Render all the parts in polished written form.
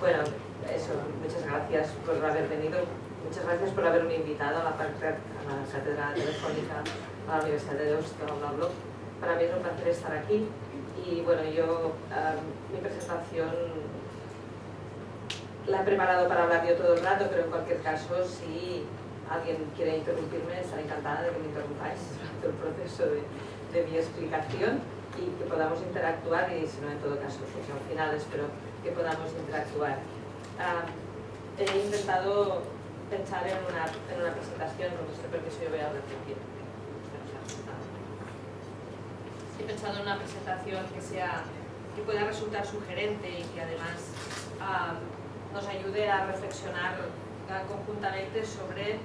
Bueno, eso, muchas gracias por haber venido, muchas gracias por haberme invitado a la Cátedra Telefónica a la Universidad de Deusto, a AulaBlog. Para mí es un placer estar aquí y bueno, yo mi presentación la he preparado para hablar yo todo el rato, pero en cualquier caso, si alguien quiere interrumpirme, estaré encantada de que me interrumpáis durante el proceso de mi explicación y que podamos interactuar, y si no, en todo caso, pues al final espero que podamos interactuar. He intentado pensar en una presentación, porque este permiso yo voy a repetir. He pensado en una presentación que pueda resultar sugerente y que además nos ayude a reflexionar conjuntamente sobre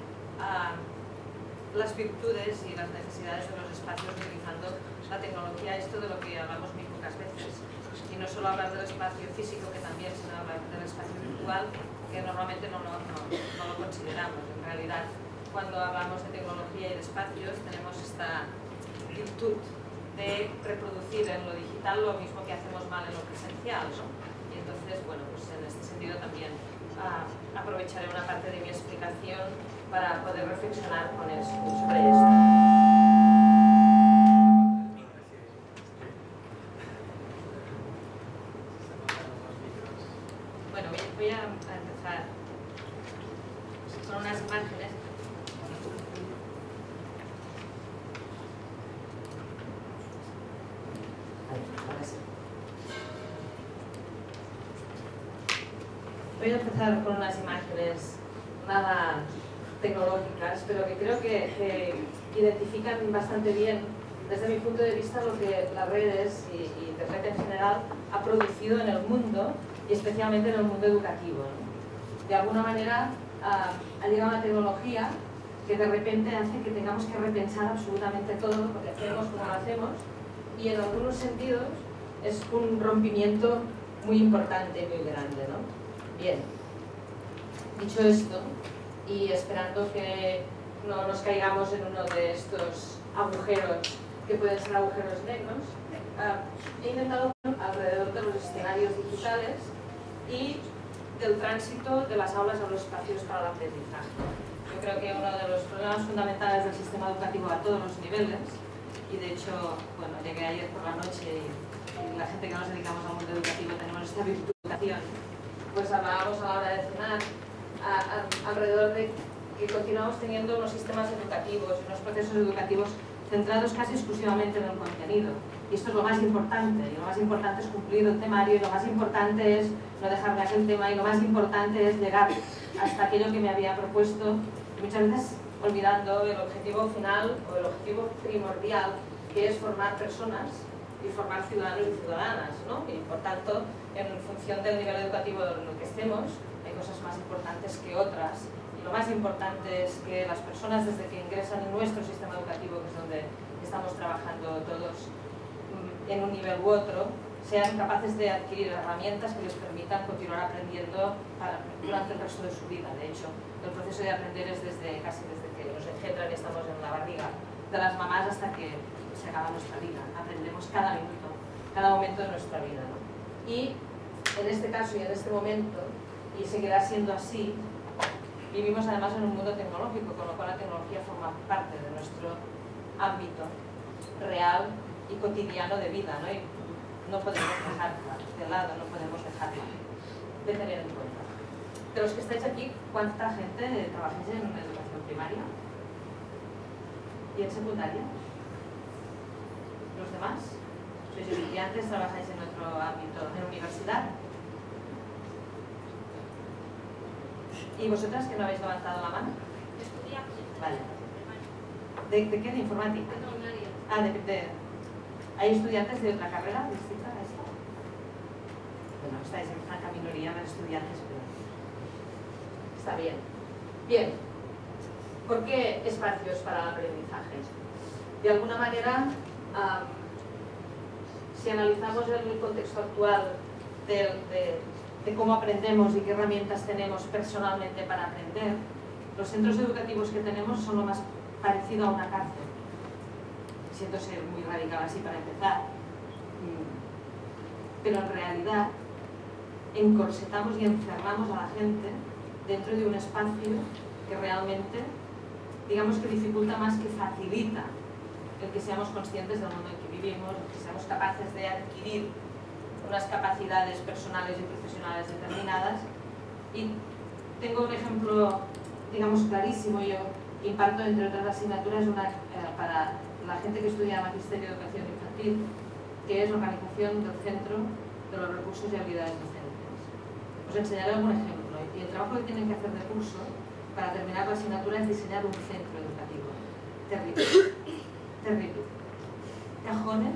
las virtudes y las necesidades de los espacios utilizando la tecnología, esto de lo que hablamos muy pocas veces. Y no solo hablar del espacio físico, que también, sino hablar del espacio virtual, que normalmente no lo consideramos. En realidad, cuando hablamos de tecnología y de espacios, tenemos esta virtud de reproducir en lo digital lo mismo que hacemos mal en lo presencial, ¿no? Y entonces, bueno, pues en este sentido también aprovecharé una parte de mi explicación para poder reflexionar con eso, sobre eso. Voy a empezar con unas imágenes nada tecnológicas, pero que creo que identifican bastante bien, desde mi punto de vista, lo que las redes y Internet en general ha producido en el mundo, y especialmente en el mundo educativo, ¿no? De alguna manera ha llegado una tecnología que de repente hace que tengamos que repensar absolutamente todo lo que hacemos, cómo lo hacemos, y en algunos sentidos es un rompimiento muy importante y muy grande, ¿no? Bien, dicho esto, y esperando que no nos caigamos en uno de estos agujeros, que pueden ser agujeros negros, he intentado alrededor de los escenarios digitales y del tránsito de las aulas a los espacios para el aprendizaje. Yo creo que uno de los problemas fundamentales del sistema educativo a todos los niveles, y de hecho, bueno, llegué ayer por la noche y la gente que nos dedicamos al mundo educativo tenemos esta virtualización, pues hablábamos a la hora de cenar, alrededor de que continuamos teniendo unos sistemas educativos, unos procesos educativos centrados casi exclusivamente en el contenido. Y esto es lo más importante, y lo más importante es cumplir el temario, y lo más importante es no dejarme aquel tema, y lo más importante es llegar hasta aquello que me había propuesto, muchas veces olvidando el objetivo final o el objetivo primordial, que es formar personas y formar ciudadanos y ciudadanas, ¿no? Y por tanto, en función del nivel educativo en el que estemos, hay cosas más importantes que otras, y lo más importante es que las personas desde que ingresan en nuestro sistema educativo, que es donde estamos trabajando todos en un nivel u otro, sean capaces de adquirir herramientas que les permitan continuar aprendiendo durante el resto de su vida. De hecho, el proceso de aprender es casi desde que nos engendran y estamos en la barriga de las mamás hasta que se acaba nuestra vida. Aprendemos cada minuto, cada momento de nuestra vida, ¿no? Y en este caso y en este momento, y seguirá siendo así, vivimos además en un mundo tecnológico, con lo cual la tecnología forma parte de nuestro ámbito real y cotidiano de vida, ¿no? Y no podemos dejarla de lado, no podemos dejarla de tener en cuenta. De los que estáis aquí, ¿cuánta gente trabajáis en una educación primaria? ¿Y en secundaria? ¿Los demás? ¿Sois estudiantes? ¿Trabajáis en otro ámbito, en universidad? ¿Y vosotras que no habéis levantado la mano? Estudiantes. Vale. ¿De qué? ¿De informática? Ah, ¿hay estudiantes de otra carrera distinta a esta? Bueno, estáis en franca minoría de estudiantes, pero está bien. Bien. ¿Por qué espacios para el aprendizaje? De alguna manera, si analizamos el contexto actual de cómo aprendemos y qué herramientas tenemos personalmente para aprender, los centros educativos que tenemos son lo más parecido a una cárcel. Siento ser muy radical así para empezar, pero en realidad encorsetamos y encerramos a la gente dentro de un espacio que realmente, digamos que dificulta más que facilita el que seamos conscientes del mundo en que vivimos, el que seamos capaces de adquirir unas capacidades personales y profesionales determinadas. Y tengo un ejemplo, digamos, clarísimo. Yo imparto, entre otras asignaturas, una para la gente que estudia Magisterio de Educación Infantil, que es organización del centro de los recursos y habilidades docentes. Os enseñaré algún ejemplo. Y el trabajo que tienen que hacer de curso para terminar la asignatura es diseñar un centro educativo. Terrible. Terrible. Cajones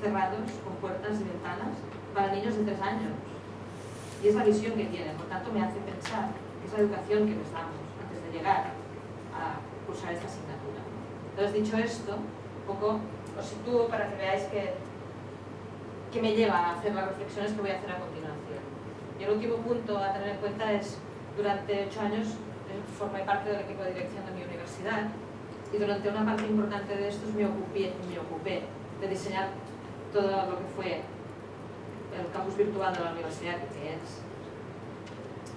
cerrados con puertas y ventanas para niños de 3 años. Y es la visión que tienen. Por tanto, me hace pensar que es la educación que nos damos antes de llegar a cursar esta asignatura. Entonces, dicho esto, un poco os sitúo para que veáis que me lleva a hacer las reflexiones que voy a hacer a continuación. Y el último punto a tener en cuenta es, durante 8 años formé parte del equipo de dirección de mi universidad y durante una parte importante de estos me ocupé de diseñar todo lo que fue el campus virtual de la universidad, que es,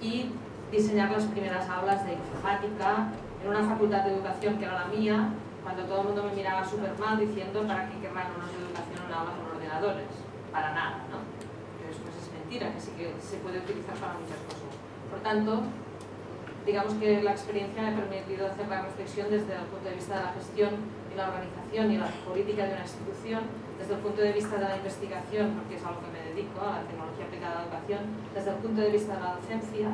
y diseñar las primeras aulas de informática en una facultad de educación que era la mía, cuando todo el mundo me miraba súper mal diciendo ¿para qué querrán una educación en aulas con ordenadores? Para nada, ¿no? Que después es mentira, que sí que se puede utilizar para muchas cosas. Por tanto, digamos que la experiencia me ha permitido hacer la reflexión desde el punto de vista de la gestión y la organización y la política de una institución, desde el punto de vista de la investigación, porque es algo que me dedico, a la tecnología aplicada a la educación, desde el punto de vista de la docencia.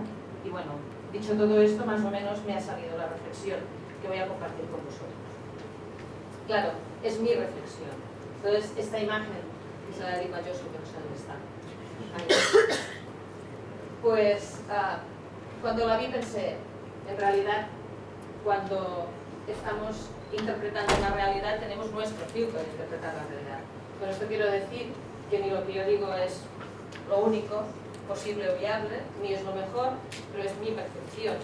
Y bueno, dicho todo esto, más o menos me ha salido la reflexión que voy a compartir con vosotros. Claro, es mi reflexión. Entonces, esta imagen se la dedico a Josu, que no sé dónde está. Ahí. Pues cuando la vi pensé, en realidad, cuando estamos interpretando una realidad, tenemos nuestro filtro de interpretar la realidad. Con esto quiero decir que ni lo que yo digo es lo único posible o viable, ni es lo mejor, pero es mi percepción,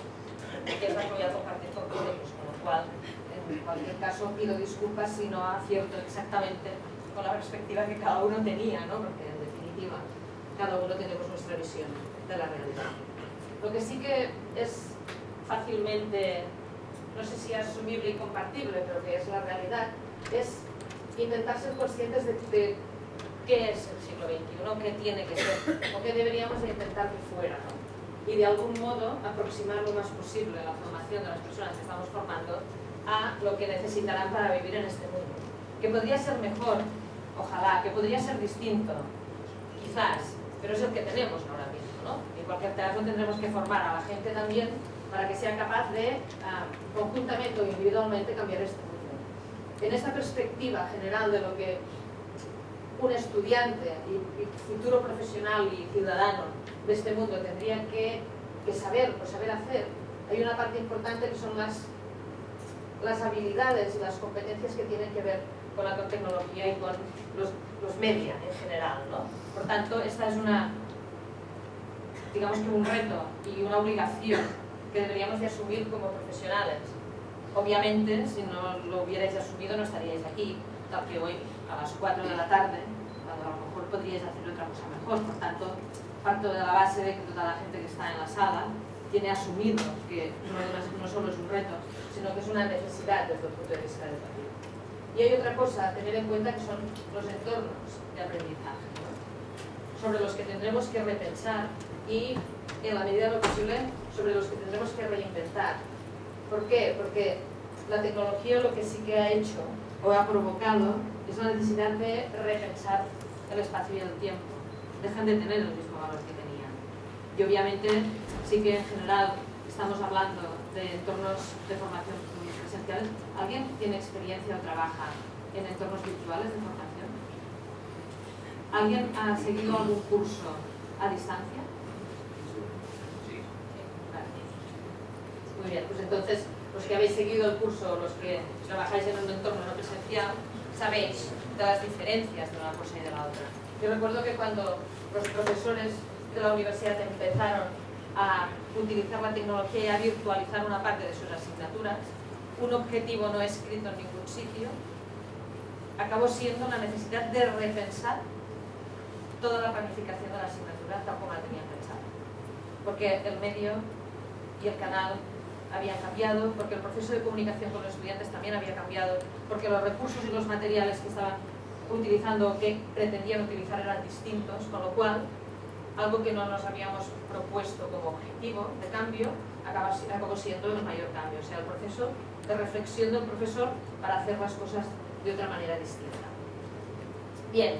que es la que voy a compartir con todos, con lo cual, en cualquier caso, pido disculpas si no acierto exactamente con la perspectiva que cada uno tenía, ¿no? Porque en definitiva, cada uno tenemos nuestra visión de la realidad. Lo que sí que es fácilmente, no sé si asumible y compartible, pero que es la realidad, es intentar ser conscientes de qué es el siglo XXI, qué tiene que ser, o qué deberíamos de intentar que fuera, ¿no? Y de algún modo aproximar lo más posible la formación de las personas que estamos formando a lo que necesitarán para vivir en este mundo. Que podría ser mejor, ojalá, que podría ser distinto, quizás, pero es el que tenemos ahora mismo, ¿no? En cualquier caso tendremos que formar a la gente también para que sea capaz de, conjuntamente o individualmente, cambiar este mundo. En esta perspectiva general de lo que un estudiante y futuro profesional y ciudadano de este mundo tendría que saber o saber hacer, hay una parte importante que son las habilidades y las competencias que tienen que ver con la tecnología y con los medios en general, ¿no? Por tanto, esta es una, digamos que un reto y una obligación que deberíamos de asumir como profesionales. Obviamente, si no lo hubierais asumido, no estaríais aquí, tal que hoy a las 4 de la tarde, a lo mejor podríais hacer otra cosa mejor. Por tanto, parto de la base de que toda la gente que está en la sala tiene asumido que no solo es un reto, sino que es una necesidad desde el punto de vista educativo. Y hay otra cosa a tener en cuenta que son los entornos de aprendizaje, ¿no? Sobre los que tendremos que repensar y, en la medida de lo posible, sobre los que tendremos que reinventar. ¿Por qué? Porque la tecnología lo que sí que ha hecho o ha provocado es la necesidad de repensar el espacio y el tiempo. Dejan de tener el mismo valor que tenían. Y obviamente sí que en general estamos hablando de entornos de formación presenciales. ¿Alguien tiene experiencia o trabaja en entornos virtuales de formación? ¿Alguien ha seguido algún curso a distancia? Sí. Gracias. Muy bien, pues entonces los que habéis seguido el curso, los que trabajáis en un entorno no presencial, sabéis de las diferencias de una cosa y de la otra. Yo recuerdo que cuando los profesores de la universidad empezaron a utilizar la tecnología y a virtualizar una parte de sus asignaturas, un objetivo no escrito en ningún sitio acabó siendo la necesidad de repensar toda la planificación de la asignatura tampoco la tenía pensada, porque el medio y el canal habían cambiado, porque el proceso de comunicación con los estudiantes también había cambiado, porque los recursos y los materiales que estaban utilizando o que pretendían utilizar eran distintos, con lo cual algo que no nos habíamos propuesto como objetivo de cambio acabó siendo el mayor cambio, o sea, el proceso de reflexión del profesor para hacer las cosas de otra manera distinta. Bien,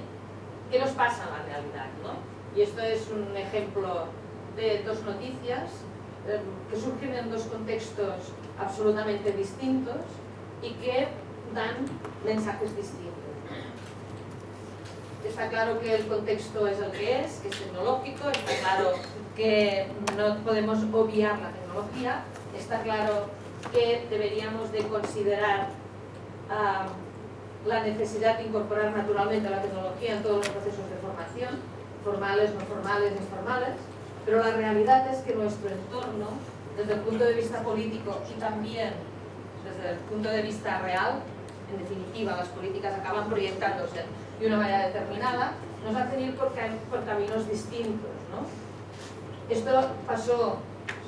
¿qué nos pasa en la realidad, no? Y esto es un ejemplo de dos noticias que surgen en dos contextos absolutamente distintos y que dan mensajes distintos. Está claro que el contexto es el que es tecnológico, está claro que no podemos obviar la tecnología, está claro que deberíamos de considerar la necesidad de incorporar naturalmente la tecnología en todos los procesos de formación, formales, no formales, informales, pero la realidad es que nuestro entorno, desde el punto de vista político y también desde el punto de vista real, en definitiva las políticas acaban proyectándose de una manera determinada, nos hacen ir por caminos distintos, ¿no? Esto pasó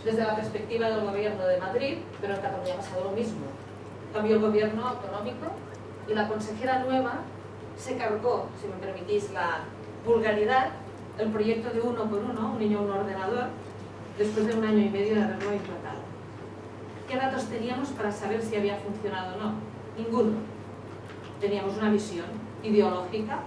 desde la perspectiva del gobierno de Madrid, pero en Cataluña ha pasado lo mismo. Cambió el gobierno autonómico y la consejera nueva se cargó, si me permitís la vulgaridad, el proyecto de uno por uno, un niño un ordenador, después de un año y medio de haberlo implantado. ¿Qué datos teníamos para saber si había funcionado o no? Ninguno. Teníamos una visión ideológica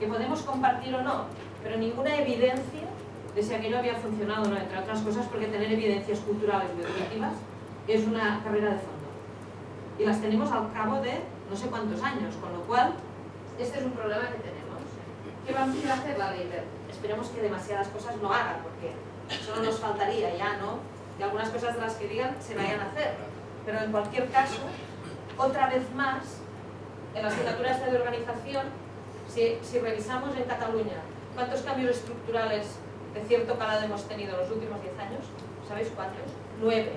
que podemos compartir o no, pero ninguna evidencia de si aquello había funcionado o no, entre otras cosas porque tener evidencias culturales y educativas es una carrera de fondo. Y las tenemos al cabo de no sé cuántos años, con lo cual este es un problema que tenemos. ¿Qué va a hacer la ley Wert? Esperemos que demasiadas cosas no hagan, porque solo nos faltaría ya, ¿no? Que algunas cosas de las que digan se vayan a hacer, pero en cualquier caso, otra vez más, en la asignatura esta de organización, si revisamos en Cataluña cuántos cambios estructurales de cierto calado hemos tenido en los últimos 10 años, ¿sabéis cuántos? 9.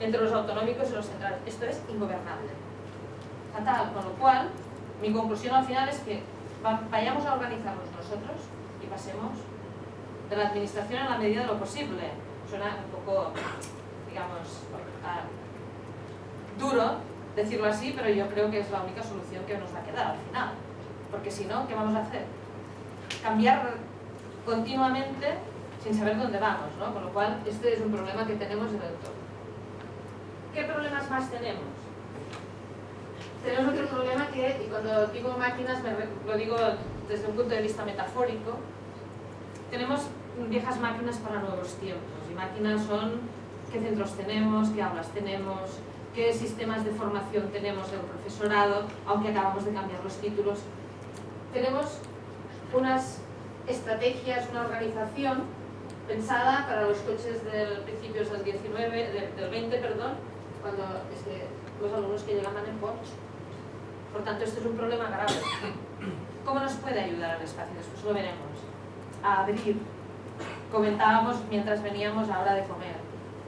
Entre los autonómicos y los centrales. Esto es ingobernable. Fatal, con lo cual, mi conclusión al final es que vayamos a organizarnos nosotros y pasemos de la administración a la medida de lo posible. Suena un poco, digamos, duro decirlo así, pero yo creo que es la única solución que nos va a quedar al final, porque si no, ¿qué vamos a hacer? Cambiar continuamente sin saber dónde vamos, ¿no? Con lo cual, este es un problema que tenemos en el entorno. ¿Qué problemas más tenemos? Tenemos otro problema que, y cuando digo máquinas, lo digo desde un punto de vista metafórico, tenemos viejas máquinas para nuevos tiempos, y máquinas son qué centros tenemos, qué aulas tenemos, qué sistemas de formación tenemos del profesorado, aunque acabamos de cambiar los títulos. Tenemos unas estrategias, una organización pensada para los coches del principios del 20, perdón, cuando los alumnos que llegaban en Porsche. Por tanto, esto es un problema grave. ¿Cómo nos puede ayudar el espacio? Después lo veremos. A abrir. Comentábamos mientras veníamos a hora de comer.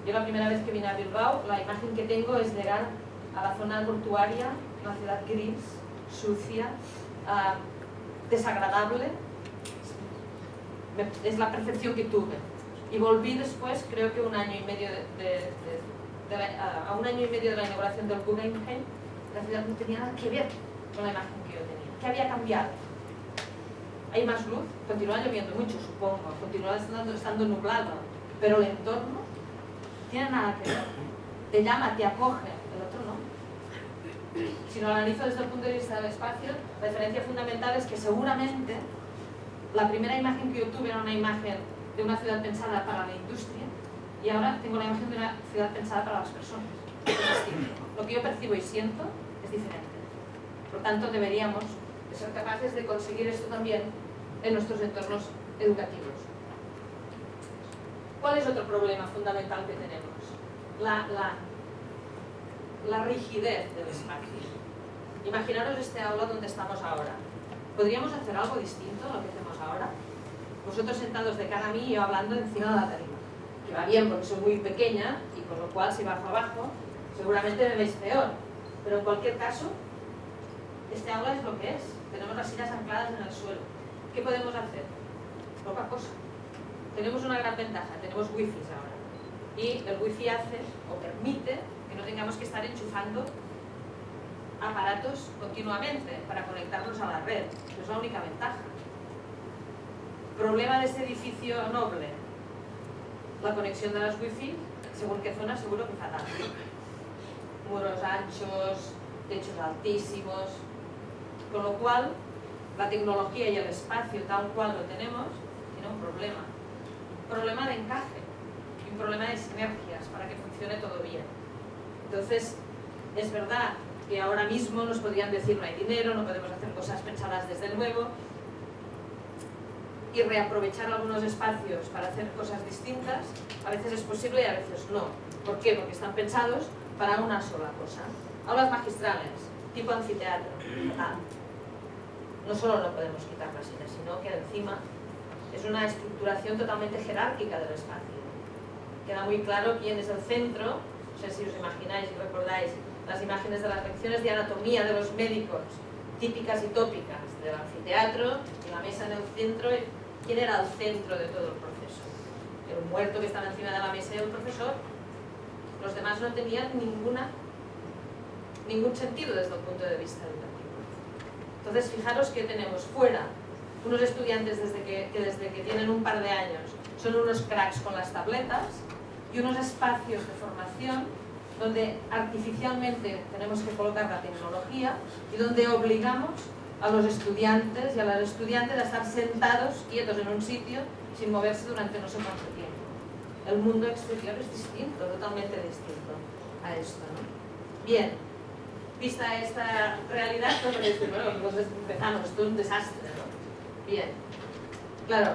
Yo la primera vez que vine a Bilbao, la imagen que tengo es llegar a la zona portuaria, una ciudad gris, sucia, desagradable. Es la percepción que tuve. Y volví después, creo que un año y medio a un año y medio de la inauguración del Guggenheim, la ciudad no tenía nada que ver con la imagen que yo tenía. ¿Qué había cambiado? Hay más luz, continúa lloviendo mucho, supongo, continúa estando nublado, pero el entorno tiene nada que ver. Te llama, te acoge, el otro no. Si lo analizo desde el punto de vista del espacio, la diferencia fundamental es que seguramente la primera imagen que yo tuve era una imagen de una ciudad pensada para la industria y ahora tengo la imagen de una ciudad pensada para las personas. Lo que yo percibo y siento es diferente. Por tanto, deberíamos ser capaces de conseguir esto también en nuestros entornos educativos. ¿Cuál es otro problema fundamental que tenemos? La rigidez del espacio. Imaginaros este aula donde estamos ahora. ¿Podríamos hacer algo distinto a lo que hacemos ahora? Vosotros sentados de cara a mí y yo hablando encima de la tarima. Que va bien porque soy muy pequeña y con lo cual si bajo abajo seguramente me veis peor. Pero en cualquier caso, este aula es lo que es. Tenemos las sillas ancladas en el suelo. ¿Qué podemos hacer? poca cosa. Tenemos una gran ventaja, tenemos wifi ahora. Y el wifi hace o permite que no tengamos que estar enchufando aparatos continuamente para conectarnos a la red. Es la única ventaja. Problema de este edificio noble: la conexión de las wifi, según qué zona, seguro que fatal. Muros anchos, techos altísimos. Con lo cual, la tecnología y el espacio tal cual lo tenemos tiene un problema. Un problema de encaje y un problema de sinergias para que funcione todo bien. Entonces, es verdad que ahora mismo nos podrían decir no hay dinero, no podemos hacer cosas pensadas desde luego, y reaprovechar algunos espacios para hacer cosas distintas a veces es posible y a veces no. ¿Por qué? Porque están pensados para una sola cosa. Aulas magistrales, tipo anfiteatro. No solo no podemos quitar las sillas, sino que encima es una estructuración totalmente jerárquica del espacio. Queda muy claro quién es el centro. No sé si os imagináis y recordáis las imágenes de las lecciones de anatomía de los médicos, típicas y tópicas del anfiteatro, de la mesa en el centro. ¿Quién era el centro de todo el proceso? El muerto que estaba encima de la mesa y el profesor. Los demás no tenían ningún sentido desde el punto de vista educativo. Entonces, fijaros que tenemos fuera unos estudiantes desde que tienen un par de años son unos cracks con las tabletas, y unos espacios de formación donde artificialmente tenemos que colocar la tecnología y donde obligamos a los estudiantes y a las estudiantes a estar sentados quietos en un sitio sin moverse durante no sé cuánto tiempo. El mundo exterior es distinto, totalmente distinto a esto, ¿no? Bien, vista esta realidad, no podéis decir, bueno, nosotros empezamos, esto es un desastre, ¿no? Bien, claro,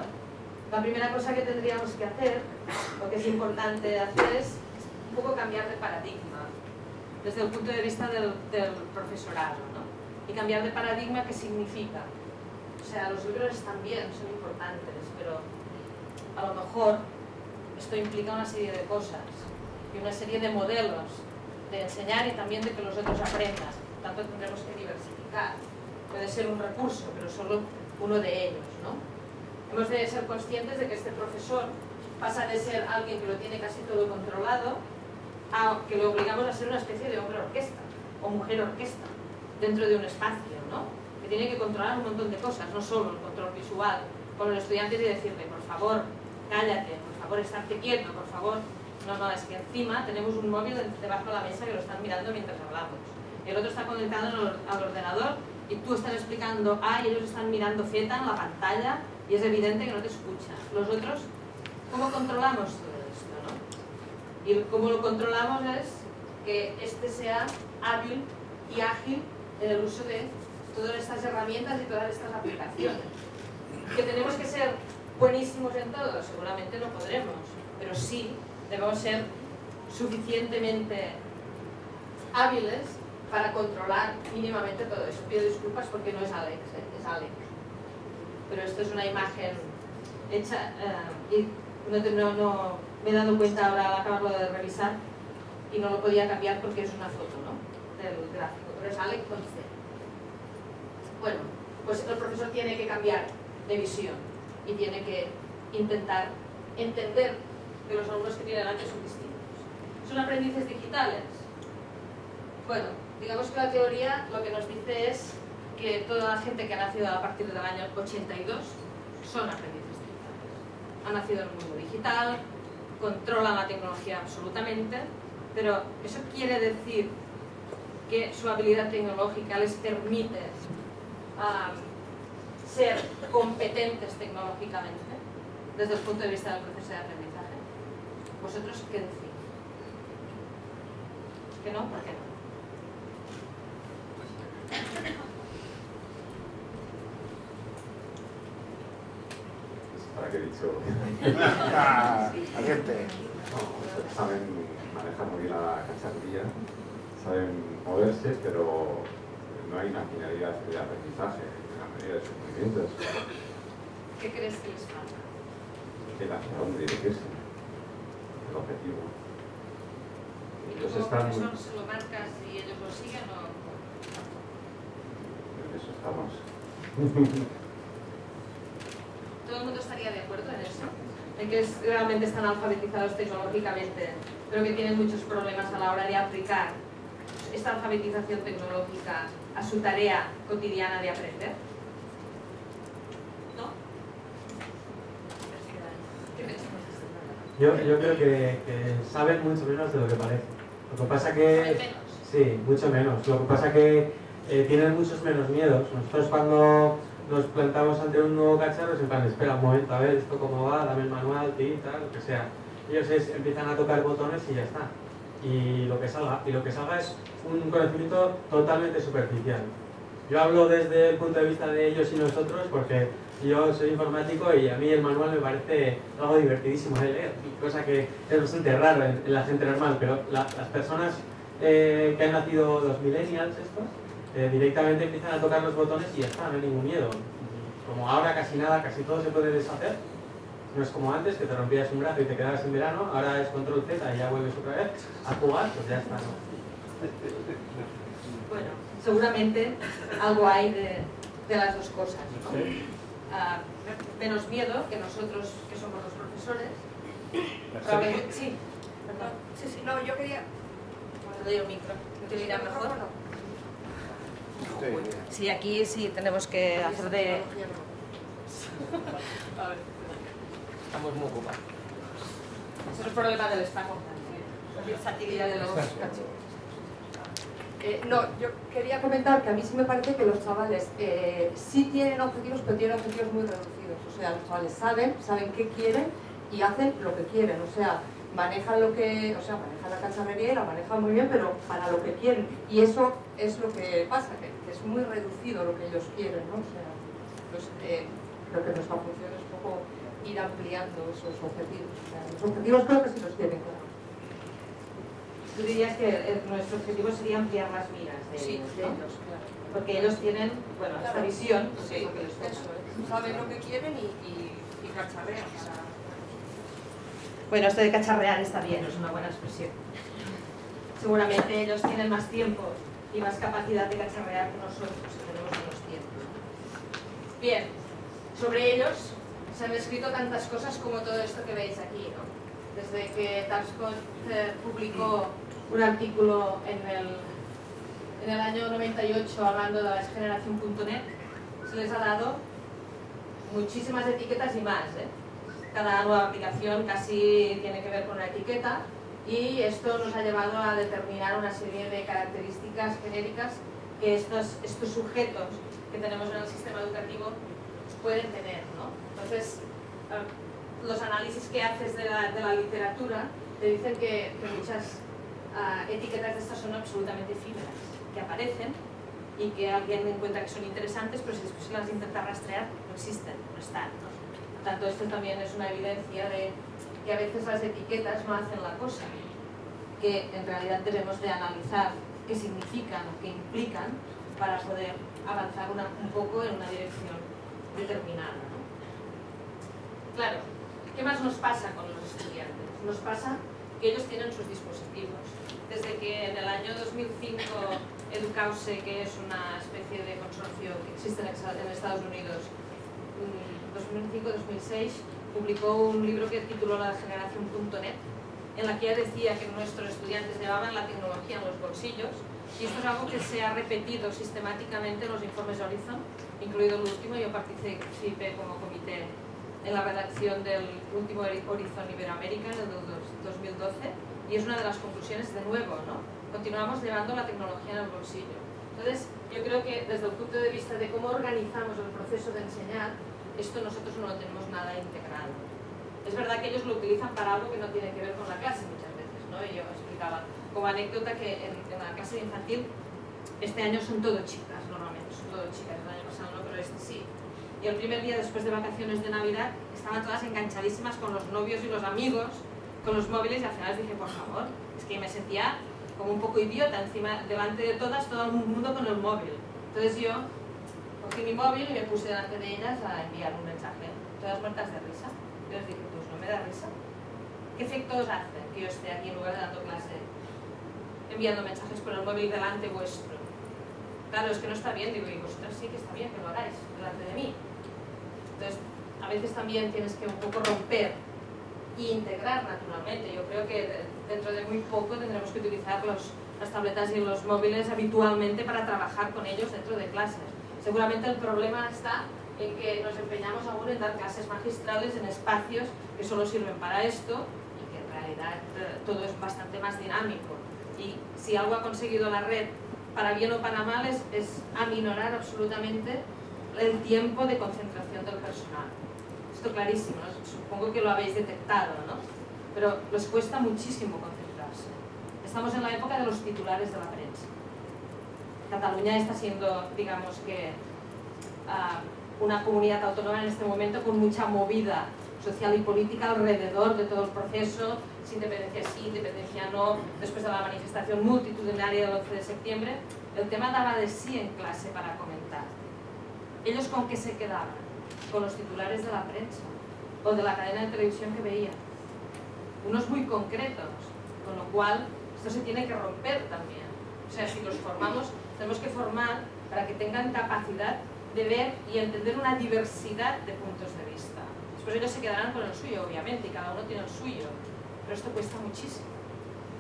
la primera cosa que tendríamos que hacer, lo que es importante hacer, es un poco cambiar de paradigma desde el punto de vista del profesorado, ¿no? Y cambiar de paradigma, ¿qué significa? O sea, los libros están bien, son importantes, pero a lo mejor esto implica una serie de cosas y una serie de modelos de enseñar y también de que los otros aprendan. Tanto tendremos que diversificar. Puede ser un recurso, pero solo uno de ellos, ¿no? Hemos de ser conscientes de que este profesor pasa de ser alguien que lo tiene casi todo controlado a que lo obligamos a ser una especie de hombre orquesta o mujer orquesta dentro de un espacio, ¿no? Que tiene que controlar un montón de cosas, no solo el control visual con los estudiantes y decirle, por favor, cállate, por favor, estarte quieto, por favor. No, es que encima tenemos un móvil debajo de la mesa que lo están mirando mientras hablamos. El otro está conectado al ordenador y tú estás explicando A y ellos están mirando Z en la pantalla y es evidente que no te escuchan. Los otros, ¿cómo controlamos todo esto, no? Y cómo lo controlamos es que este sea hábil y ágil en el uso de todas estas herramientas y todas estas aplicaciones. Que tenemos que ser buenísimos en todo, seguramente no podremos, pero sí debemos ser suficientemente hábiles para controlar mínimamente todo eso. Pido disculpas porque no es Alex, es Alex. Pero esto es una imagen hecha y no me he dado cuenta ahora al acabarlo de revisar y no lo podía cambiar porque es una foto, ¿no?, del gráfico. Pero es Alex con C. Bueno, pues el profesor tiene que cambiar de visión y tiene que intentar entender que los alumnos que tiene delante son distintos. ¿Son aprendices digitales? Bueno, digamos que la teoría lo que nos dice es que toda la gente que ha nacido a partir del año 82 son aprendices digitales. Han nacido en un mundo digital, controlan la tecnología absolutamente, pero ¿eso quiere decir que su habilidad tecnológica les permite ser competentes tecnológicamente desde el punto de vista del proceso de aprendizaje? ¿Vosotros qué decís? ¿Que no? ¿Por qué no? ¿Para qué he dicho? Gente. Saben manejar muy bien la cacharrilla, saben moverse, pero no hay una finalidad de aprendizaje en la mayoría de sus movimientos. ¿Qué crees que les falta? El hacia dónde dirigirse. Objetivo. Entonces, ¿y tú como profesor se lo marcas y ellos lo siguen o...? En eso estamos. Todo el mundo estaría de de que realmente están alfabetizados tecnológicamente, pero que tienen muchos problemas a la hora de aplicar esta alfabetización tecnológica a su tarea cotidiana de aprender. ¿No? Yo creo que saben mucho menos de lo que parece. Lo que pasa que... Sí, mucho menos. Lo que pasa que tienen muchos menos miedos. Nosotros cuando nos plantamos ante un nuevo cacharro, siempre espera un momento, a ver esto cómo va, dame el manual, ti, tal, lo que sea. Ellos empiezan a tocar botones y ya está. Y lo que salga. Y lo que salga es un conocimiento totalmente superficial. Yo hablo desde el punto de vista de ellos y nosotros porque yo soy informático y a mí el manual me parece algo divertidísimo de leer, cosa que es bastante raro en la gente normal, pero las personas que han nacido los millennials estos, directamente empiezan a tocar los botones y ya está, no hay ningún miedo. Como ahora casi nada, casi todo se puede deshacer. No es como antes, que te rompías un brazo y te quedabas en verano, ahora es control Z y ya vuelves otra vez a jugar, pues ya está, ¿no? Bueno, seguramente algo hay de las dos cosas, ¿no? Sí. Menos miedo que nosotros, que somos los profesores. Probablemente, sí. Perdón. Sí, sí. No, yo quería... Te doy el micro, ¿te dirá mejor? Sí, aquí sí tenemos que hacer de... Estamos muy ocupados. Ese es el problema del espacio, la versatilidad de los no, yo quería comentar que a mí sí me parece que los chavales sí tienen objetivos, pero tienen objetivos muy reducidos. O sea, los chavales saben qué quieren y hacen lo que quieren. O sea, manejan lo que... O sea, manejan la cacharrería y la manejan muy bien, pero para lo que quieren. Y eso es lo que pasa, que es muy reducido lo que ellos quieren, ¿no? O sea, pues, lo que nuestra función es un poco ir ampliando esos objetivos. O sea, los objetivos creo que sí los tienen, claro. Tú dirías que nuestro objetivo sería ampliar las miras de, sí, de ellos, claro. Porque ellos tienen, bueno, claro, esta visión, sí, es lo que les toca. Saben lo que quieren y cacharrean. O sea. Bueno, esto de cacharrear está bien, es una buena expresión. Seguramente ellos tienen más tiempo y más capacidad de cacharrear que nosotros, que tenemos menos tiempo. Bien, sobre ellos se han escrito tantas cosas como todo esto que veis aquí, ¿no? Desde que Tapscott publicó un artículo en el año 98 hablando de la generación.net, se les ha dado muchísimas etiquetas y más, ¿eh? Cada nueva aplicación casi tiene que ver con una etiqueta y esto nos ha llevado a determinar una serie de características genéricas que estos sujetos que tenemos en el sistema educativo pueden tener, ¿no? Entonces, los análisis que haces de la literatura te dicen que muchas etiquetas de estas son absolutamente efímeras, que aparecen y que alguien encuentra que son interesantes, pero si después las intenta rastrear, no existen, no están, ¿no? Por tanto, esto también es una evidencia de que a veces las etiquetas no hacen la cosa, que en realidad debemos de analizar qué significan o qué implican para poder avanzar un poco en una dirección determinada, ¿no? Claro. ¿Qué más nos pasa con los estudiantes? Nos pasa que ellos tienen sus dispositivos. Desde que en el año 2005 EDUCAUSE, que es una especie de consorcio que existe en Estados Unidos, 2005-2006, publicó un libro que tituló La generación.net, en la que ya decía que nuestros estudiantes llevaban la tecnología en los bolsillos, y esto es algo que se ha repetido sistemáticamente en los informes de Horizon, incluido el último. Yo participé como comité en la redacción del último Horizon Iberoamérica del 2012 y es una de las conclusiones de nuevo, ¿no? Continuamos llevando la tecnología en el bolsillo. Entonces, yo creo que desde el punto de vista de cómo organizamos el proceso de enseñar, esto nosotros no lo tenemos nada integrado. Es verdad que ellos lo utilizan para algo que no tiene que ver con la clase muchas veces, ¿no? Y yo explicaba como anécdota que en la clase infantil este año son todo chicas, normalmente, son todo chicas, el año pasado no, pero este sí. Y el primer día después de vacaciones de Navidad estaban todas enganchadísimas con los novios y los amigos, con los móviles, y al final les dije, por favor, es que me sentía como un poco idiota, encima, delante de todas, todo el mundo con el móvil. Entonces yo cogí mi móvil y me puse delante de ellas a enviar un mensaje, todas muertas de risa. Yo les dije, pues no me da risa. ¿Qué efecto os hace que yo esté aquí en lugar de dando clase, enviando mensajes con el móvil delante vuestro? Claro, es que no está bien, digo, y vosotros sí que está bien que lo hagáis delante de mí. Entonces, a veces también tienes que un poco romper y integrar naturalmente. Yo creo que dentro de muy poco tendremos que utilizar las tabletas y los móviles habitualmente para trabajar con ellos dentro de clases. Seguramente el problema está en que nos empeñamos aún en dar clases magistrales en espacios que solo sirven para esto y que en realidad todo es bastante más dinámico. Y si algo ha conseguido la red, para bien o para mal, es aminorar absolutamente el tiempo de concentración del personal. Esto clarísimo, ¿no? Supongo que lo habéis detectado, ¿no? Pero les cuesta muchísimo concentrarse. Estamos en la época de los titulares de la prensa. Cataluña está siendo, digamos que, una comunidad autónoma en este momento con mucha movida social y política alrededor de todo el proceso, si independencia sí, independencia no, después de la manifestación multitudinaria del 11 de septiembre, el tema daba de sí en clase para comentar. ¿Ellos con qué se quedaban? Con los titulares de la prensa o de la cadena de televisión que veían. Unos muy concretos, con lo cual esto se tiene que romper también. O sea, si los formamos, tenemos que formar para que tengan capacidad de ver y entender una diversidad de puntos de vista. Pues ellos se quedarán con el suyo, obviamente, y cada uno tiene el suyo, pero esto cuesta muchísimo.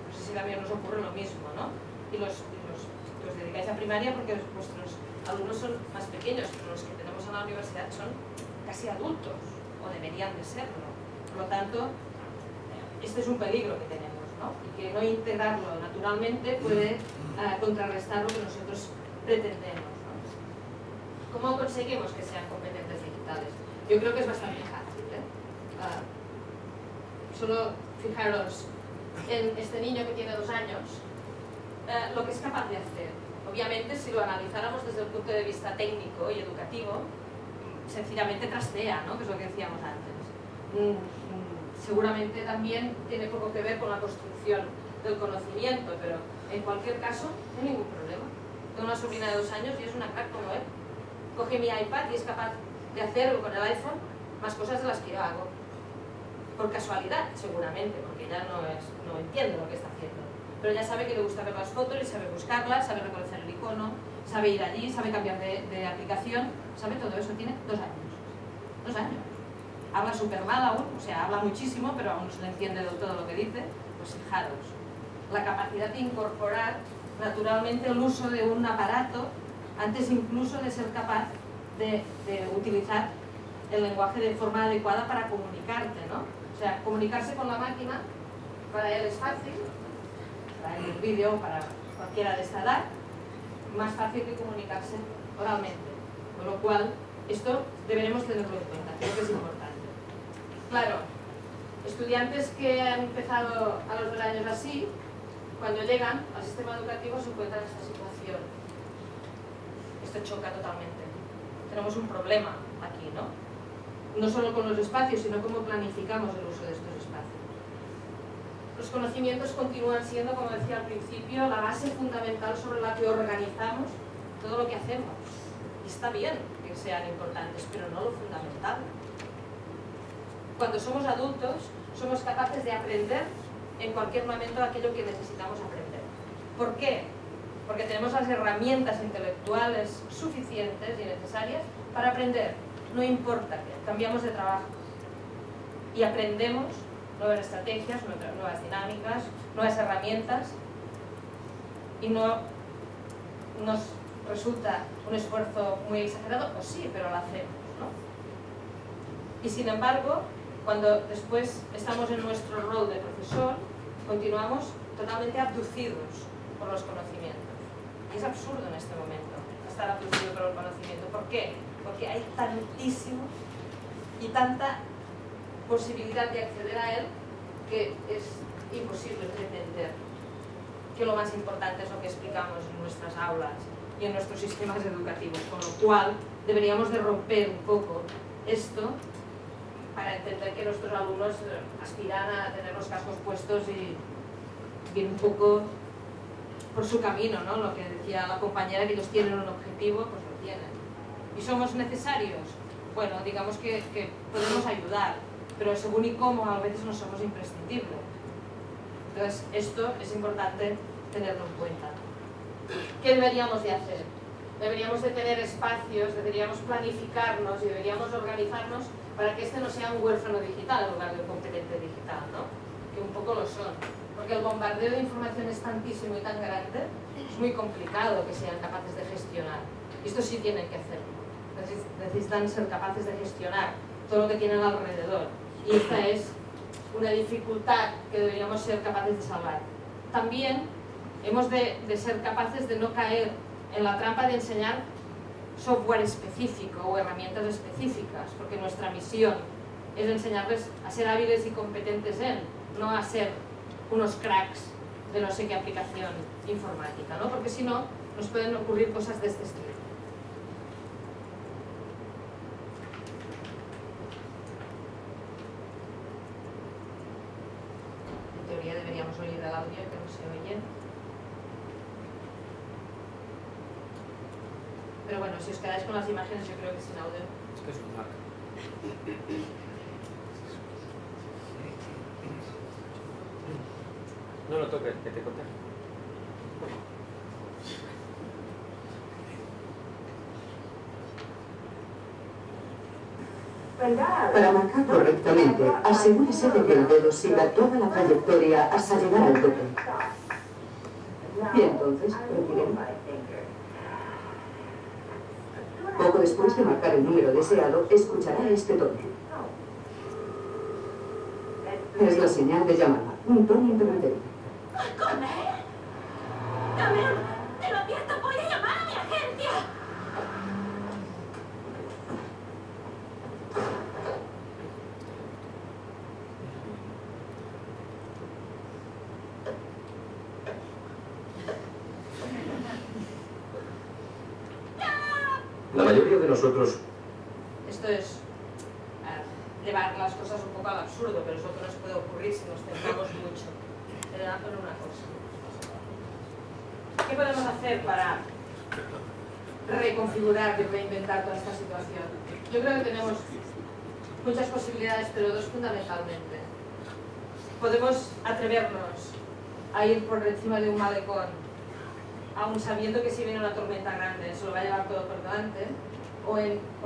No sé si también nos ocurre lo mismo, ¿no? Y los dedicáis a primaria porque vuestros alumnos son más pequeños, pero los que tenemos en la universidad son casi adultos, o deberían de serlo. Por lo tanto, este es un peligro que tenemos, ¿no? Y que no integrarlo naturalmente puede contrarrestar lo que nosotros pretendemos, ¿no? ¿Cómo conseguimos que sean competentes digitales? Yo creo que es bastante fácil, ¿eh? Solo fijaros en este niño que tiene 2 años, lo que es capaz de hacer. Obviamente, si lo analizáramos desde el punto de vista técnico y educativo, sencillamente trastea, ¿no? Que es lo que decíamos antes. Seguramente también tiene poco que ver con la construcción del conocimiento, pero en cualquier caso, no hay ningún problema. Tengo una sobrina de 2 años y es una crack como él. Coge mi iPad y es capaz de hacer con el iPhone más cosas de las que yo hago. Por casualidad, seguramente, porque ya no entiende lo que está haciendo. Pero ya sabe que le gusta ver las fotos y sabe buscarlas, sabe reconocer el icono, sabe ir allí, sabe cambiar de aplicación, sabe todo eso. Tiene 2 años. 2 años. Habla súper mal aún, o sea, habla muchísimo, pero aún no se le entiende del todo lo que dice. Pues fijaros, la capacidad de incorporar naturalmente el uso de un aparato antes incluso de ser capaz de utilizar el lenguaje de forma adecuada para comunicarte, ¿no? O sea, comunicarse con la máquina para él es fácil, para el vídeo, para cualquiera de esta edad, más fácil que comunicarse oralmente. Con lo cual, esto deberemos tenerlo en cuenta, creo que es importante. Claro, estudiantes que han empezado a los 2 años así, cuando llegan al sistema educativo se encuentran en esta situación. Esto choca totalmente. Tenemos un problema aquí, ¿no? No solo con los espacios, sino cómo planificamos el uso de estos espacios. Los conocimientos continúan siendo, como decía al principio, la base fundamental sobre la que organizamos todo lo que hacemos. Y está bien que sean importantes, pero no lo fundamental. Cuando somos adultos, somos capaces de aprender en cualquier momento aquello que necesitamos aprender. ¿Por qué? Porque tenemos las herramientas intelectuales suficientes y necesarias para aprender, no importa que cambiamos de trabajo y aprendemos nuevas estrategias, nuevas dinámicas, nuevas herramientas y no nos resulta un esfuerzo muy exagerado, o sí, pero lo hacemos, ¿no? Y sin embargo, cuando después estamos en nuestro rol de profesor, continuamos totalmente abducidos por los conocimientos. Es absurdo en este momento estar abducido por el conocimiento. ¿Por qué? Porque hay tantísimo y tanta posibilidad de acceder a él que es imposible pretender que lo más importante es lo que explicamos en nuestras aulas y en nuestros sistemas educativos. Con lo cual deberíamos de romper un poco esto para entender que nuestros alumnos aspiran a tener los cascos puestos y ir un poco por su camino, ¿no? Lo que decía la compañera, que ellos tienen un objetivo, pues lo tienen. ¿Y somos necesarios? Bueno, digamos que podemos ayudar, pero según y cómo a veces no somos imprescindibles. Entonces, esto es importante tenerlo en cuenta. ¿Qué deberíamos de hacer? deberíamos de tener espacios, deberíamos planificarnos y deberíamos organizarnos para que este no sea un huérfano digital en lugar de un competente digital, ¿no? Que un poco lo son, porque el bombardeo de información es tantísimo y tan grande, es muy complicado que sean capaces de gestionar. Esto sí tienen que hacerlo, necesitan ser capaces de gestionar todo lo que tienen alrededor, y esta es una dificultad que deberíamos ser capaces de salvar. También hemos de ser capaces de no caer en la trampa de enseñar software específico o herramientas específicas, porque nuestra misión es enseñarles a ser hábiles y competentes en, no a ser unos cracks de no sé qué aplicación informática, ¿no? Porque si no, nos pueden ocurrir cosas de este estilo. En teoría deberíamos oír el audio, que no se oye. Pero bueno, si os quedáis con las imágenes, yo creo que sin audio. Es que es un marco. No lo toques, que te contagie. Para marcar correctamente, asegúrese de que el dedo siga toda la trayectoria hasta llegar al tope. Y entonces, poco después de marcar el número deseado, escuchará este tono. Es la señal de llamada, un tono intermitente. ¡Corre! ¡Dame! ¡Te lo advierto! ¡Voy a llamar a mi agencia! La mayoría de nosotros... Esto es llevar las cosas un poco al absurdo, pero eso que nos puede ocurrir si nos centramos mucho. Pero una cosa. ¿Qué podemos hacer para reconfigurar y reinventar toda esta situación? Yo creo que tenemos muchas posibilidades, pero dos fundamentalmente. Podemos atrevernos a ir por encima de un malecón, aún sabiendo que si viene una tormenta grande se lo va a llevar todo por delante, o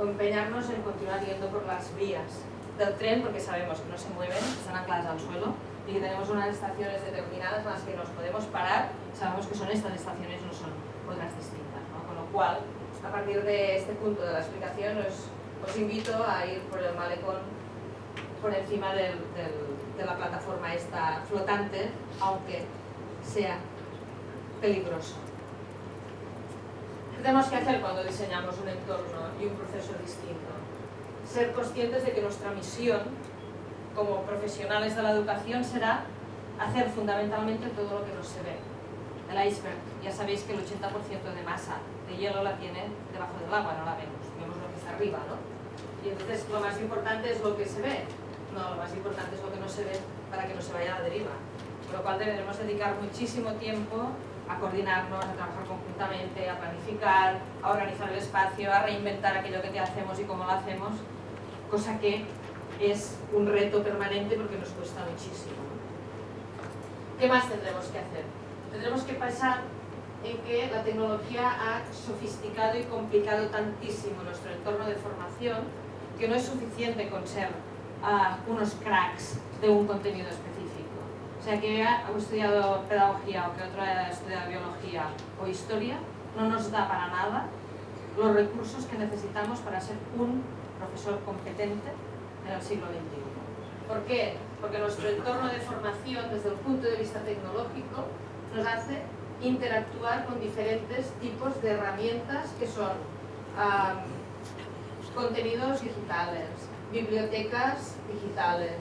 empeñarnos en continuar yendo por las vías del tren, porque sabemos que no se mueven, que están ancladas al suelo, y que tenemos unas estaciones determinadas en las que nos podemos parar, sabemos que son estas estaciones, no son otras distintas, ¿no? Con lo cual, a partir de este punto de la explicación, os invito a ir por el malecón, por encima de la plataforma esta flotante, aunque sea peligroso. ¿Qué tenemos que hacer cuando diseñamos un entorno y un proceso distinto? Ser conscientes de que nuestra misión como profesionales de la educación será hacer fundamentalmente todo lo que no se ve. El iceberg, ya sabéis que el 80% de masa de hielo la tiene debajo del agua, no la vemos, vemos lo que está arriba, ¿no? Y entonces lo más importante es lo que se ve, no, lo más importante es lo que no se ve para que no se vaya a la deriva. Por lo cual deberemos dedicar muchísimo tiempo a coordinarnos, a trabajar conjuntamente, a planificar, a organizar el espacio, a reinventar aquello que hacemos y cómo lo hacemos, cosa que es un reto permanente porque nos cuesta muchísimo. ¿Qué más tendremos que hacer? Tendremos que pensar en que la tecnología ha sofisticado y complicado tantísimo nuestro entorno de formación que no es suficiente con ser unos cracks de un contenido específico. O sea, que haya estudiado pedagogía o que otro haya estudiado biología o historia, no nos da para nada los recursos que necesitamos para ser un profesor competente en el siglo XXI. ¿Por qué? Porque nuestro entorno de formación, desde el punto de vista tecnológico, nos hace interactuar con diferentes tipos de herramientas que son contenidos digitales, bibliotecas digitales,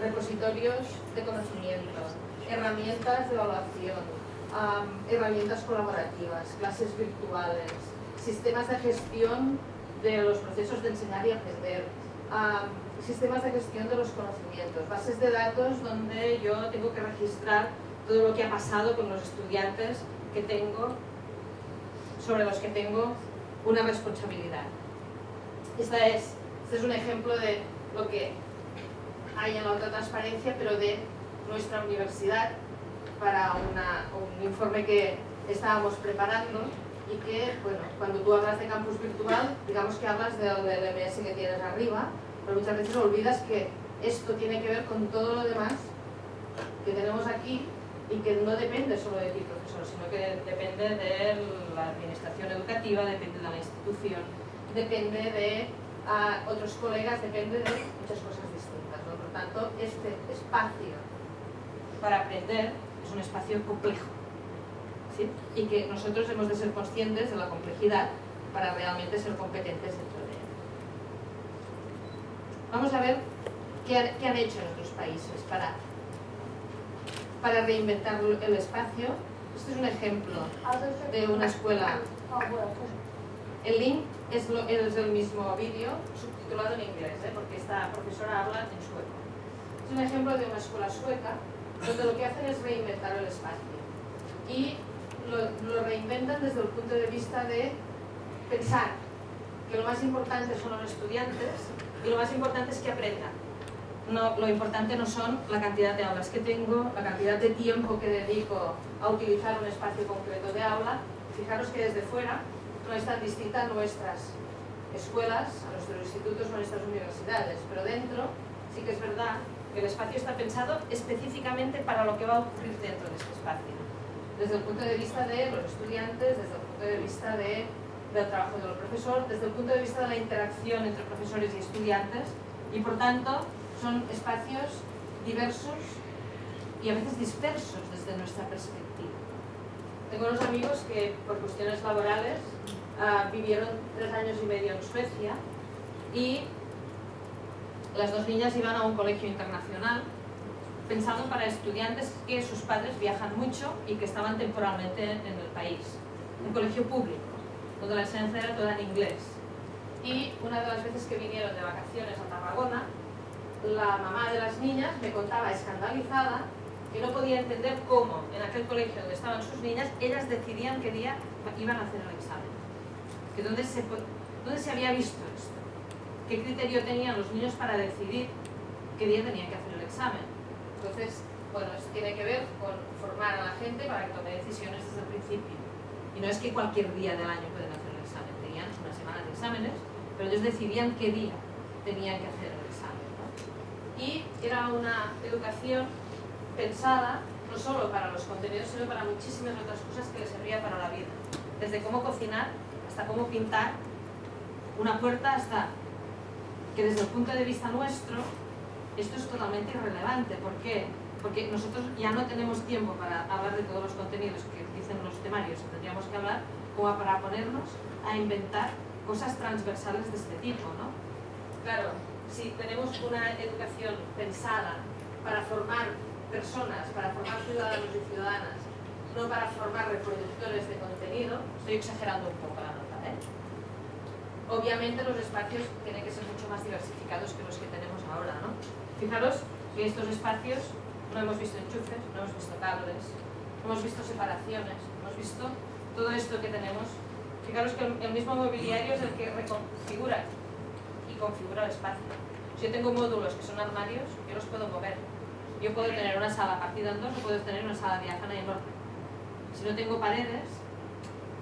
repositorios de conocimiento, herramientas de evaluación, herramientas colaborativas, clases virtuales, sistemas de gestión de los procesos de enseñar y aprender, sistemas de gestión de los conocimientos, bases de datos donde yo tengo que registrar todo lo que ha pasado con los estudiantes que tengo, sobre los que tengo una responsabilidad. Este es un ejemplo de lo que hay en la autotransparencia, pero de nuestra universidad, para un informe que estábamos preparando y que, bueno, cuando tú hablas de campus virtual, digamos que hablas del MS que tienes arriba, pero muchas veces olvidas que esto tiene que ver con todo lo demás que tenemos aquí y que no depende solo de ti, profesor, sino que depende de la administración educativa, depende de la institución, depende de otros colegas, depende de muchas cosas distintas, ¿no? Por tanto, este espacio para aprender es un espacio complejo, ¿sí? Y que nosotros hemos de ser conscientes de la complejidad para realmente ser competentes dentro de él. Vamos a ver qué han hecho en otros países para reinventar el espacio. Este es un ejemplo de una escuela. El link es el mismo vídeo, subtitulado en inglés, porque esta profesora habla en sueco. Es un ejemplo de una escuela sueca, donde lo que hacen es reinventar el espacio. Y lo reinventan desde el punto de vista de pensar que lo más importante son los estudiantes y lo más importante es que aprendan. No, lo importante no son la cantidad de aulas que tengo, la cantidad de tiempo que dedico a utilizar un espacio concreto de aula. Fijaros que desde fuera no es tan distinta a nuestras escuelas, a nuestros institutos o a nuestras universidades, pero dentro sí que es verdad que el espacio está pensado específicamente para lo que va a ocurrir dentro de este espacio, desde el punto de vista de los estudiantes, desde el punto de vista del trabajo del profesor, desde el punto de vista de la interacción entre profesores y estudiantes, y por tanto son espacios diversos y a veces dispersos desde nuestra perspectiva. Tengo unos amigos que por cuestiones laborales vivieron 3 años y medio en Suecia, y las 2 niñas iban a un colegio internacional pensado para estudiantes que sus padres viajan mucho y que estaban temporalmente en el país. Un colegio público, donde la enseñanza era toda en inglés. Y una de las veces que vinieron de vacaciones a Tarragona, la mamá de las niñas me contaba escandalizada que no podía entender cómo en aquel colegio donde estaban sus niñas ellas decidían qué día iban a hacer el examen, que dónde se había visto esto, qué criterio tenían los niños para decidir qué día tenían que hacer el examen. Entonces, bueno, esto tiene que ver con formar a la gente para que tome decisiones desde el principio, y no es que cualquier día del año pueden hacer el examen. Tenían una semana de exámenes, pero ellos decidían qué día tenían que hacer el examen, ¿no? Y era una educación pensada no solo para los contenidos, sino para muchísimas otras cosas que les servía para la vida, desde cómo cocinar hasta cómo pintar una puerta, hasta que desde el punto de vista nuestro esto es totalmente irrelevante. ¿Por qué? Porque nosotros ya no tenemos tiempo para hablar de todos los contenidos que dicen los temarios que tendríamos que hablar, como para ponernos a inventar cosas transversales de este tipo, ¿no? Claro, si tenemos una educación pensada para formar personas, para formar ciudadanos y ciudadanas, no para formar reproductores de contenido, estoy exagerando un poco la nota, ¿eh? Obviamente los espacios tienen que ser mucho más diversificados que los que tenemos ahora, ¿no? Fijaros que estos espacios no hemos visto enchufes, no hemos visto cables, no hemos visto separaciones, no hemos visto todo esto que tenemos. Fijaros que el mismo mobiliario es el que reconfigura y configura el espacio. Si yo tengo módulos que son armarios, yo los puedo mover. Yo puedo tener una sala partida en dos o puedo tener una sala diáfana enorme. Si no tengo paredes,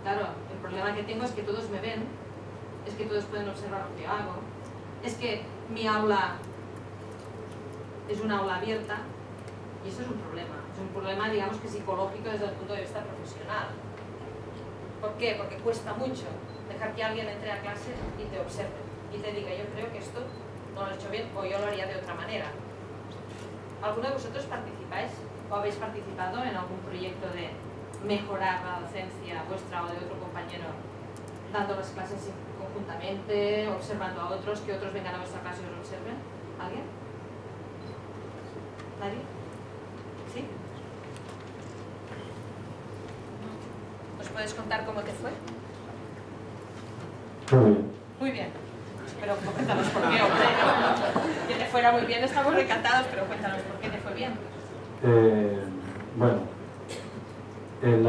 claro, el problema que tengo es que todos me ven, es que todos pueden observar lo que yo hago, es que mi aula es una aula abierta, y eso es un problema, digamos, que psicológico desde el punto de vista profesional. ¿Por qué? Porque cuesta mucho dejar que alguien entre a clase y te observe y te diga, yo creo que esto no lo he hecho bien o yo lo haría de otra manera. ¿Alguno de vosotros participáis o habéis participado en algún proyecto de mejorar la docencia vuestra o de otro compañero, dando las clases conjuntamente, observando a otros, que otros vengan a vuestra clase y os observen? ¿Alguien? ¿Nadie? ¿Sí? ¿Nos puedes contar cómo te fue? Muy bien. Pero cuéntanos por qué, hombre. Que te fuera muy bien, estamos encantados, pero cuéntanos por qué te fue bien. Bueno, el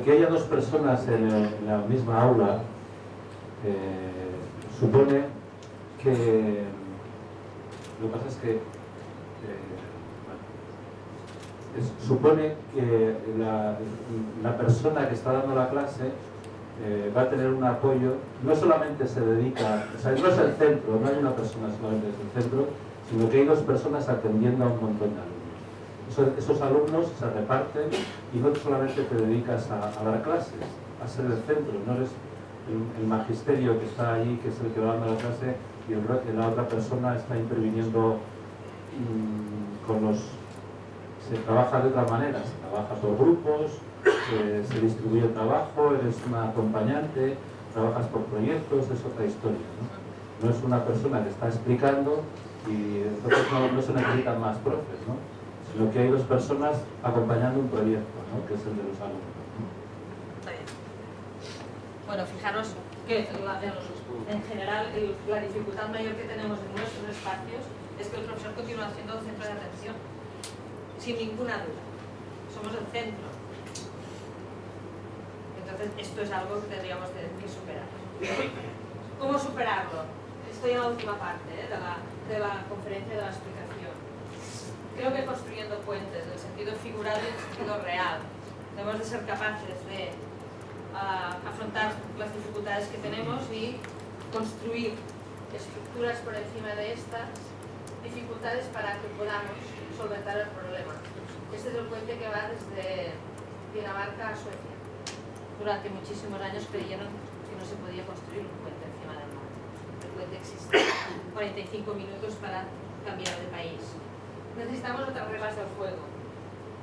que haya 2 personas en la misma aula supone que... Lo que pasa es que... supone que la persona que está dando la clase va a tener un apoyo, no solamente se dedica, o sea, no es el centro, no hay una persona solamente desde el centro, sino que hay dos personas atendiendo a un montón de alumnos. Esos alumnos se reparten y no solamente te dedicas a dar clases, a ser el centro, no eres el magisterio que está ahí, que es el que va dando la clase, y la otra persona está interviniendo con los... Se trabaja de otra manera, se trabaja por grupos, se distribuye el trabajo, eres una acompañante, trabajas por proyectos, es otra historia, ¿no? No es una persona que está explicando y entonces no se necesitan más profes, ¿no? Sino que hay dos personas acompañando un proyecto, ¿no? Que es el de los alumnos, ¿no? Bueno, fijaros que en general la dificultad mayor que tenemos en nuestros espacios es que el profesor continúa siendo el centro de atención, sin ninguna duda. Somos el centro. Entonces, esto es algo que tendríamos que superar. ¿Cómo superarlo? Estoy en la última parte, de la conferencia de la explicación. Creo que construyendo puentes, en el sentido figurado y en el sentido real. Debemos de ser capaces de afrontar las dificultades que tenemos y construir estructuras por encima de estas dificultades para que podamos solventar el problema. Este es el puente que va desde Dinamarca a Suecia. Durante muchísimos años creyeron que no se podía construir un puente encima del mar. El puente existe. 45 minutos para cambiar de país. Necesitamos otras reglas del juego.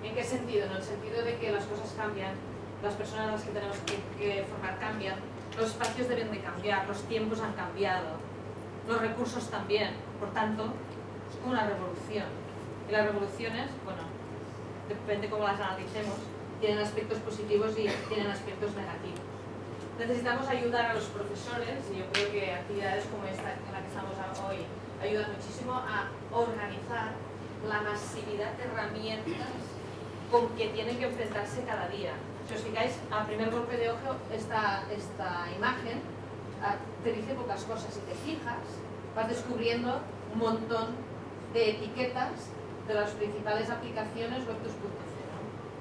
¿En qué sentido? En el sentido de que las cosas cambian, las personas a las que tenemos que formar cambian, los espacios deben de cambiar, los tiempos han cambiado, los recursos también. Por tanto, es como una revolución. Y las revoluciones, bueno, depende cómo las analicemos, tienen aspectos positivos y tienen aspectos negativos. Necesitamos ayudar a los profesores, y yo creo que actividades como esta en la que estamos hoy ayudan muchísimo a organizar la masividad de herramientas con que tienen que enfrentarse cada día. Si os fijáis, a primer golpe de ojo, esta imagen te dice pocas cosas. Si te fijas, vas descubriendo un montón de etiquetas de las principales aplicaciones web 2.0.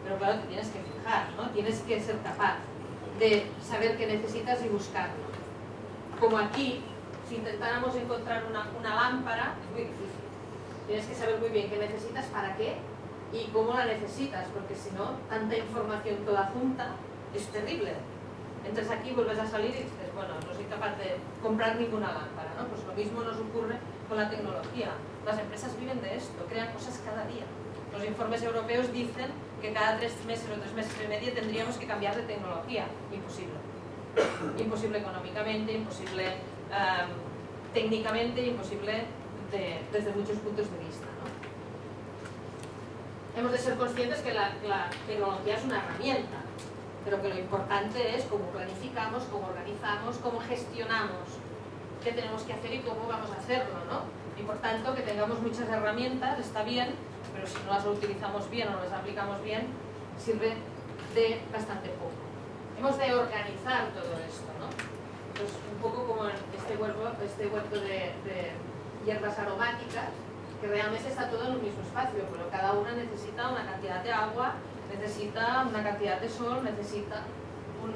Pero claro, te tienes que fijar, ¿no? Tienes que ser capaz de saber qué necesitas y buscarlo. Como aquí, si intentáramos encontrar una lámpara, es muy difícil. Tienes que saber muy bien qué necesitas, para qué y cómo la necesitas, porque si no, tanta información toda junta es terrible. Entonces aquí vuelves a salir y dices, bueno, no soy capaz de comprar ninguna lámpara, ¿no? Pues lo mismo nos ocurre con la tecnología. Las empresas viven de esto, crean cosas cada día. Los informes europeos dicen que cada 3 meses o 3 meses y medio tendríamos que cambiar de tecnología. Imposible. Imposible económicamente, imposible técnicamente, imposible desde muchos puntos de vista, ¿no? Hemos de ser conscientes que la tecnología es una herramienta, pero que lo importante es cómo planificamos, cómo organizamos, cómo gestionamos, qué tenemos que hacer y cómo vamos a hacerlo, ¿no? Y por tanto, que tengamos muchas herramientas está bien, pero si no las utilizamos bien o no las aplicamos bien, sirve de bastante poco. Hemos de organizar todo esto, ¿no? Pues un poco como este huerto de hierbas aromáticas, que realmente está todo en un mismo espacio, pero cada una necesita una cantidad de agua, necesita una cantidad de sol, necesita un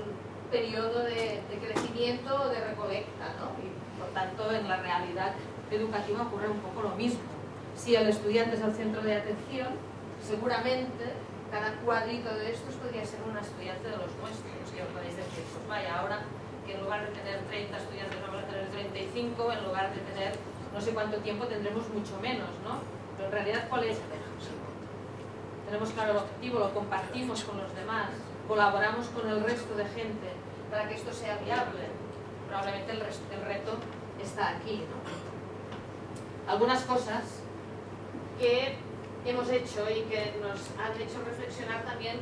periodo de crecimiento, de recolecta, ¿no? Y por tanto, en la realidad educativa ocurre un poco lo mismo. Si el estudiante es el centro de atención, seguramente cada cuadrito de estos podría ser un estudiante de los nuestros, que os podéis decir, pues vaya, ahora que en lugar de tener 30 estudiantes vamos a tener 35, en lugar de tener no sé cuánto tiempo tendremos mucho menos, ¿no? Pero en realidad, ¿cuál es? Tenemos claro el objetivo, lo compartimos con los demás, colaboramos con el resto de gente para que esto sea viable. Probablemente el reto está aquí, ¿no? Algunas cosas que hemos hecho y que nos han hecho reflexionar también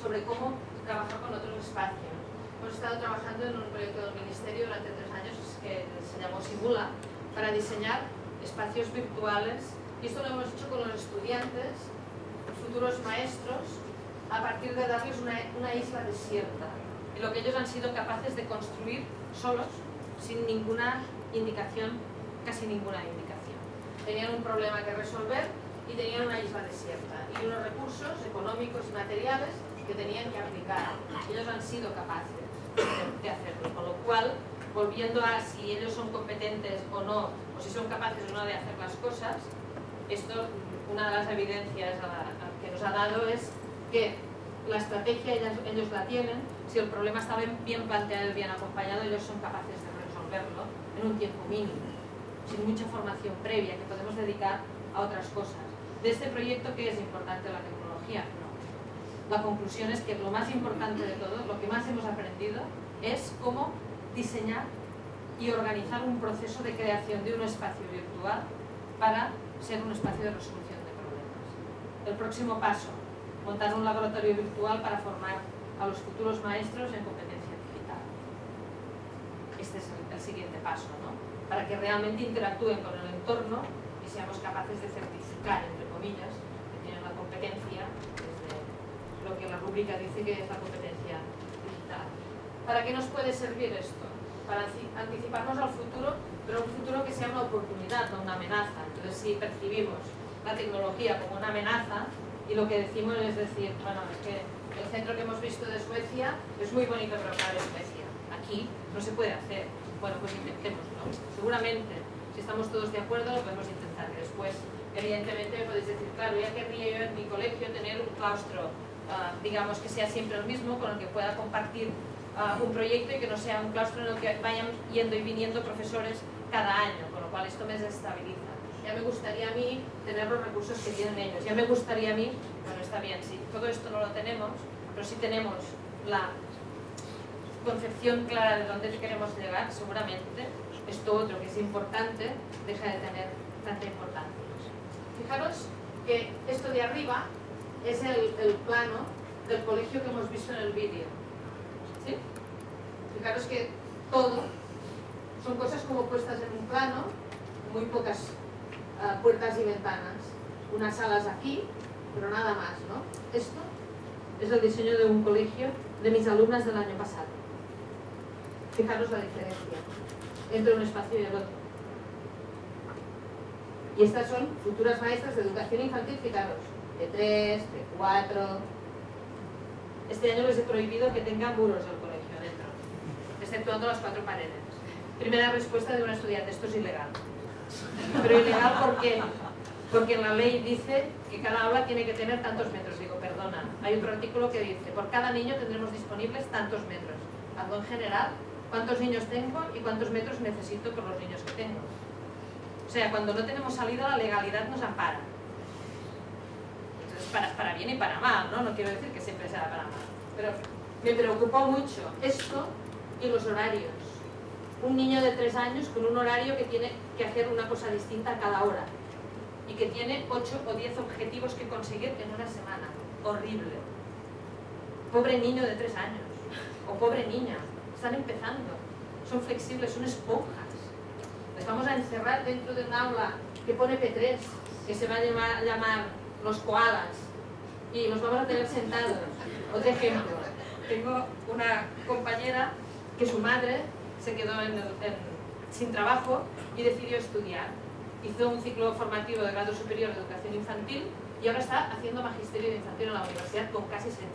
sobre cómo trabajar con otros espacios. Hemos estado trabajando en un proyecto del Ministerio durante 3 años que se llamó Simula, para diseñar espacios virtuales, y esto lo hemos hecho con los estudiantes, futuros maestros, a partir de darles una isla desierta, y lo que ellos han sido capaces de construir solos, sin ninguna indicación, casi ninguna indicación. Tenían un problema que resolver y tenían una isla desierta y unos recursos económicos y materiales que tenían que aplicar. Ellos han sido capaces. de hacerlo, con lo cual, volviendo a si ellos son competentes o no, o si son capaces o no de hacer las cosas, esto, una de las evidencias que nos ha dado es que la estrategia ellos la tienen, si el problema está bien planteado y bien acompañado, ellos son capaces de resolverlo en un tiempo mínimo, sin mucha formación previa, que podemos dedicar a otras cosas. De este proyecto, ¿qué es importante la tecnología? No. La conclusión es que lo más importante de todo, lo que más hemos aprendido, es cómo diseñar y organizar un proceso de creación de un espacio virtual para ser un espacio de resolución de problemas. El próximo paso, montar un laboratorio virtual para formar a los futuros maestros en competencia digital. Este es el siguiente paso, ¿no? Para que realmente interactúen con el entorno y seamos capaces de certificar, entre comillas, que tienen la competencia, desde lo que la rúbrica dice que es la competencia digital. ¿Para qué nos puede servir esto? Para anticiparnos al futuro, pero un futuro que sea una oportunidad, no una amenaza. Entonces, si percibimos la tecnología como una amenaza, y lo que decimos es decir, bueno, es que el centro que hemos visto de Suecia es muy bonito, pero claro, Suecia, aquí no se puede hacer. Bueno, pues intentémoslo. Seguramente, si estamos todos de acuerdo, lo podemos intentar. Y después, evidentemente, podéis decir, claro, ya querría yo en mi colegio tener un claustro, digamos, que sea siempre el mismo, con el que pueda compartir un proyecto y que no sea un claustro en el que vayan yendo y viniendo profesores cada año, con lo cual esto me desestabiliza. Ya me gustaría a mí tener los recursos que tienen ellos, ya me gustaría a mí, bueno, está bien, sí, todo esto no lo tenemos, pero sí tenemos la concepción clara de dónde queremos llegar, seguramente esto otro que es importante deja de tener tanta importancia. Fijaros que esto de arriba es el plano del colegio que hemos visto en el vídeo, ¿sí? Fijaros que todo son cosas como puestas en un plano, muy pocas puertas y ventanas, unas salas aquí, pero nada más, ¿no? Esto es el diseño de un colegio de mis alumnas del año pasado. Fijaros la diferencia entre un espacio y el otro. Y estas son futuras maestras de educación infantil, fijaros, de 3, de 4. Este año les he prohibido que tengan muros del colegio adentro, exceptuando las 4 paredes. Primera respuesta de un estudiante, esto es ilegal. Pero ilegal, ¿por qué? Porque la ley dice que cada aula tiene que tener tantos metros. Digo, perdona, hay otro artículo que dice, por cada niño tendremos disponibles tantos metros. Algo en general, cuántos niños tengo y cuántos metros necesito por los niños que tengo. O sea, cuando no tenemos salida, la legalidad nos ampara. Entonces, para bien y para mal, ¿no? No quiero decir que siempre sea para mal. Pero me preocupó mucho esto y los horarios. Un niño de 3 años con un horario que tiene que hacer una cosa distinta a cada hora y que tiene 8 o 10 objetivos que conseguir en una semana. Horrible. Pobre niño de 3 años o pobre niña, están empezando, son flexibles, son esponjas. Les vamos a encerrar dentro de un aula que pone P3, que se va a llamar los koalas, y los vamos a tener sentados. Otro ejemplo, tengo una compañera que su madre se quedó sin trabajo y decidió estudiar. Hizo un ciclo formativo de grado superior de educación infantil y ahora está haciendo magisterio de infantil en la universidad con casi 60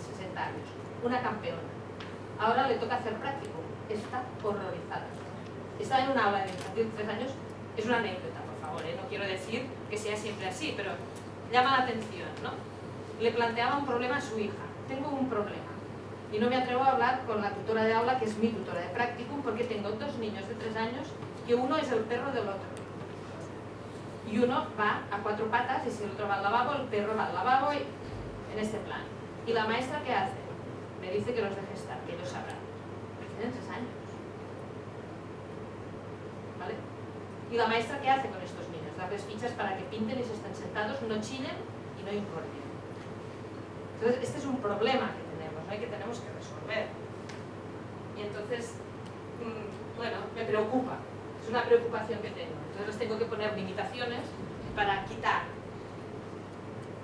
años. Una campeona. Ahora le toca hacer práctico. Está horrorizada. Está en una aula de infantil de 3 años. Es una anécdota, por favor, ¿eh? No quiero decir que sea siempre así, pero llama la atención, ¿no? Le planteaba un problema a su hija. Tengo un problema. Y no me atrevo a hablar con la tutora de aula, que es mi tutora de practicum, porque tengo 2 niños de 3 años que uno es el perro del otro. Y uno va a 4 patas y si el otro va al lavabo, el perro va al lavabo, y en este plan. ¿Y la maestra qué hace? Me dice que los deje estar, que ellos sabrán. Tienen 3 años. ¿Vale? ¿Y la maestra qué hace con estos niños? Darles fichas para que pinten y se estén sentados, no chillen y no incordien. Entonces, este es un problema que tenemos que resolver. Y entonces, bueno, me preocupa, es una preocupación que tengo. Entonces tengo que poner limitaciones para quitar.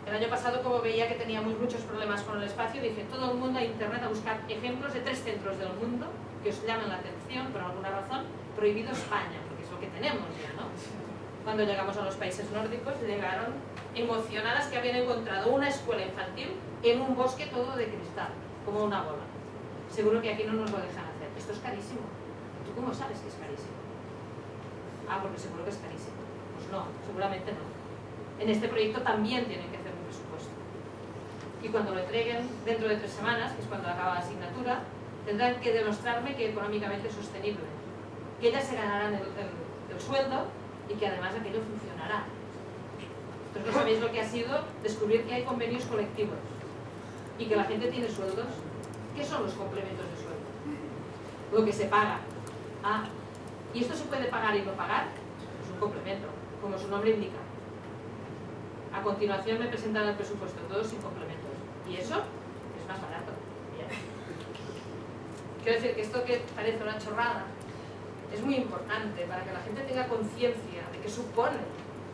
El año pasado, como veía que teníamos muchos problemas con el espacio, dije, todo el mundo a internet a buscar ejemplos de 3 centros del mundo que os llaman la atención, por alguna razón, prohibido España, porque es lo que tenemos ya, ¿no? Cuando llegamos a los países nórdicos, llegaron emocionadas que habían encontrado una escuela infantil en un bosque todo de cristal, como una bola. Seguro que aquí no nos lo dejan hacer. esto es carísimo. ¿Tú cómo sabes que es carísimo? Ah, porque seguro que es carísimo. Pues no, seguramente no. En este proyecto también tienen que hacer un presupuesto. Y cuando lo entreguen dentro de 3 semanas, que es cuando acaba la asignatura, tendrán que demostrarme que económicamente es sostenible, que ellas se ganarán el sueldo y que además aquello funcionará. Vosotros no sabéis lo que ha sido descubrir que hay convenios colectivos y que la gente tiene sueldos. ¿Qué son los complementos de sueldo? Lo que se paga. Ah, ¿y esto se puede pagar y no pagar? Es un complemento, como su nombre indica. A continuación me presentan el presupuesto, todos sin complementos. Y eso es más barato. Bien. Quiero decir que esto que parece una chorrada es muy importante para que la gente tenga conciencia de qué supone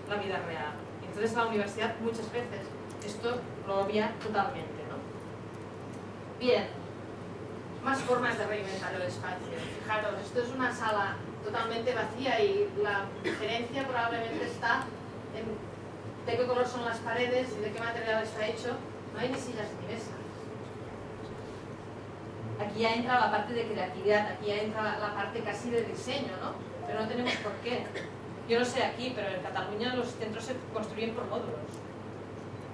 la vida real. Entonces la universidad muchas veces esto lo obvia totalmente, ¿no? Bien, más formas de reinventar el espacio. Fijaros, esto es una sala totalmente vacía y la diferencia probablemente está en de qué color son las paredes y de qué material está hecho. No hay ni sillas ni mesas. Aquí ya entra la parte de creatividad, aquí ya entra la parte casi de diseño, ¿no? Pero no tenemos por qué. Yo no sé aquí, pero en Cataluña los centros se construyen por módulos.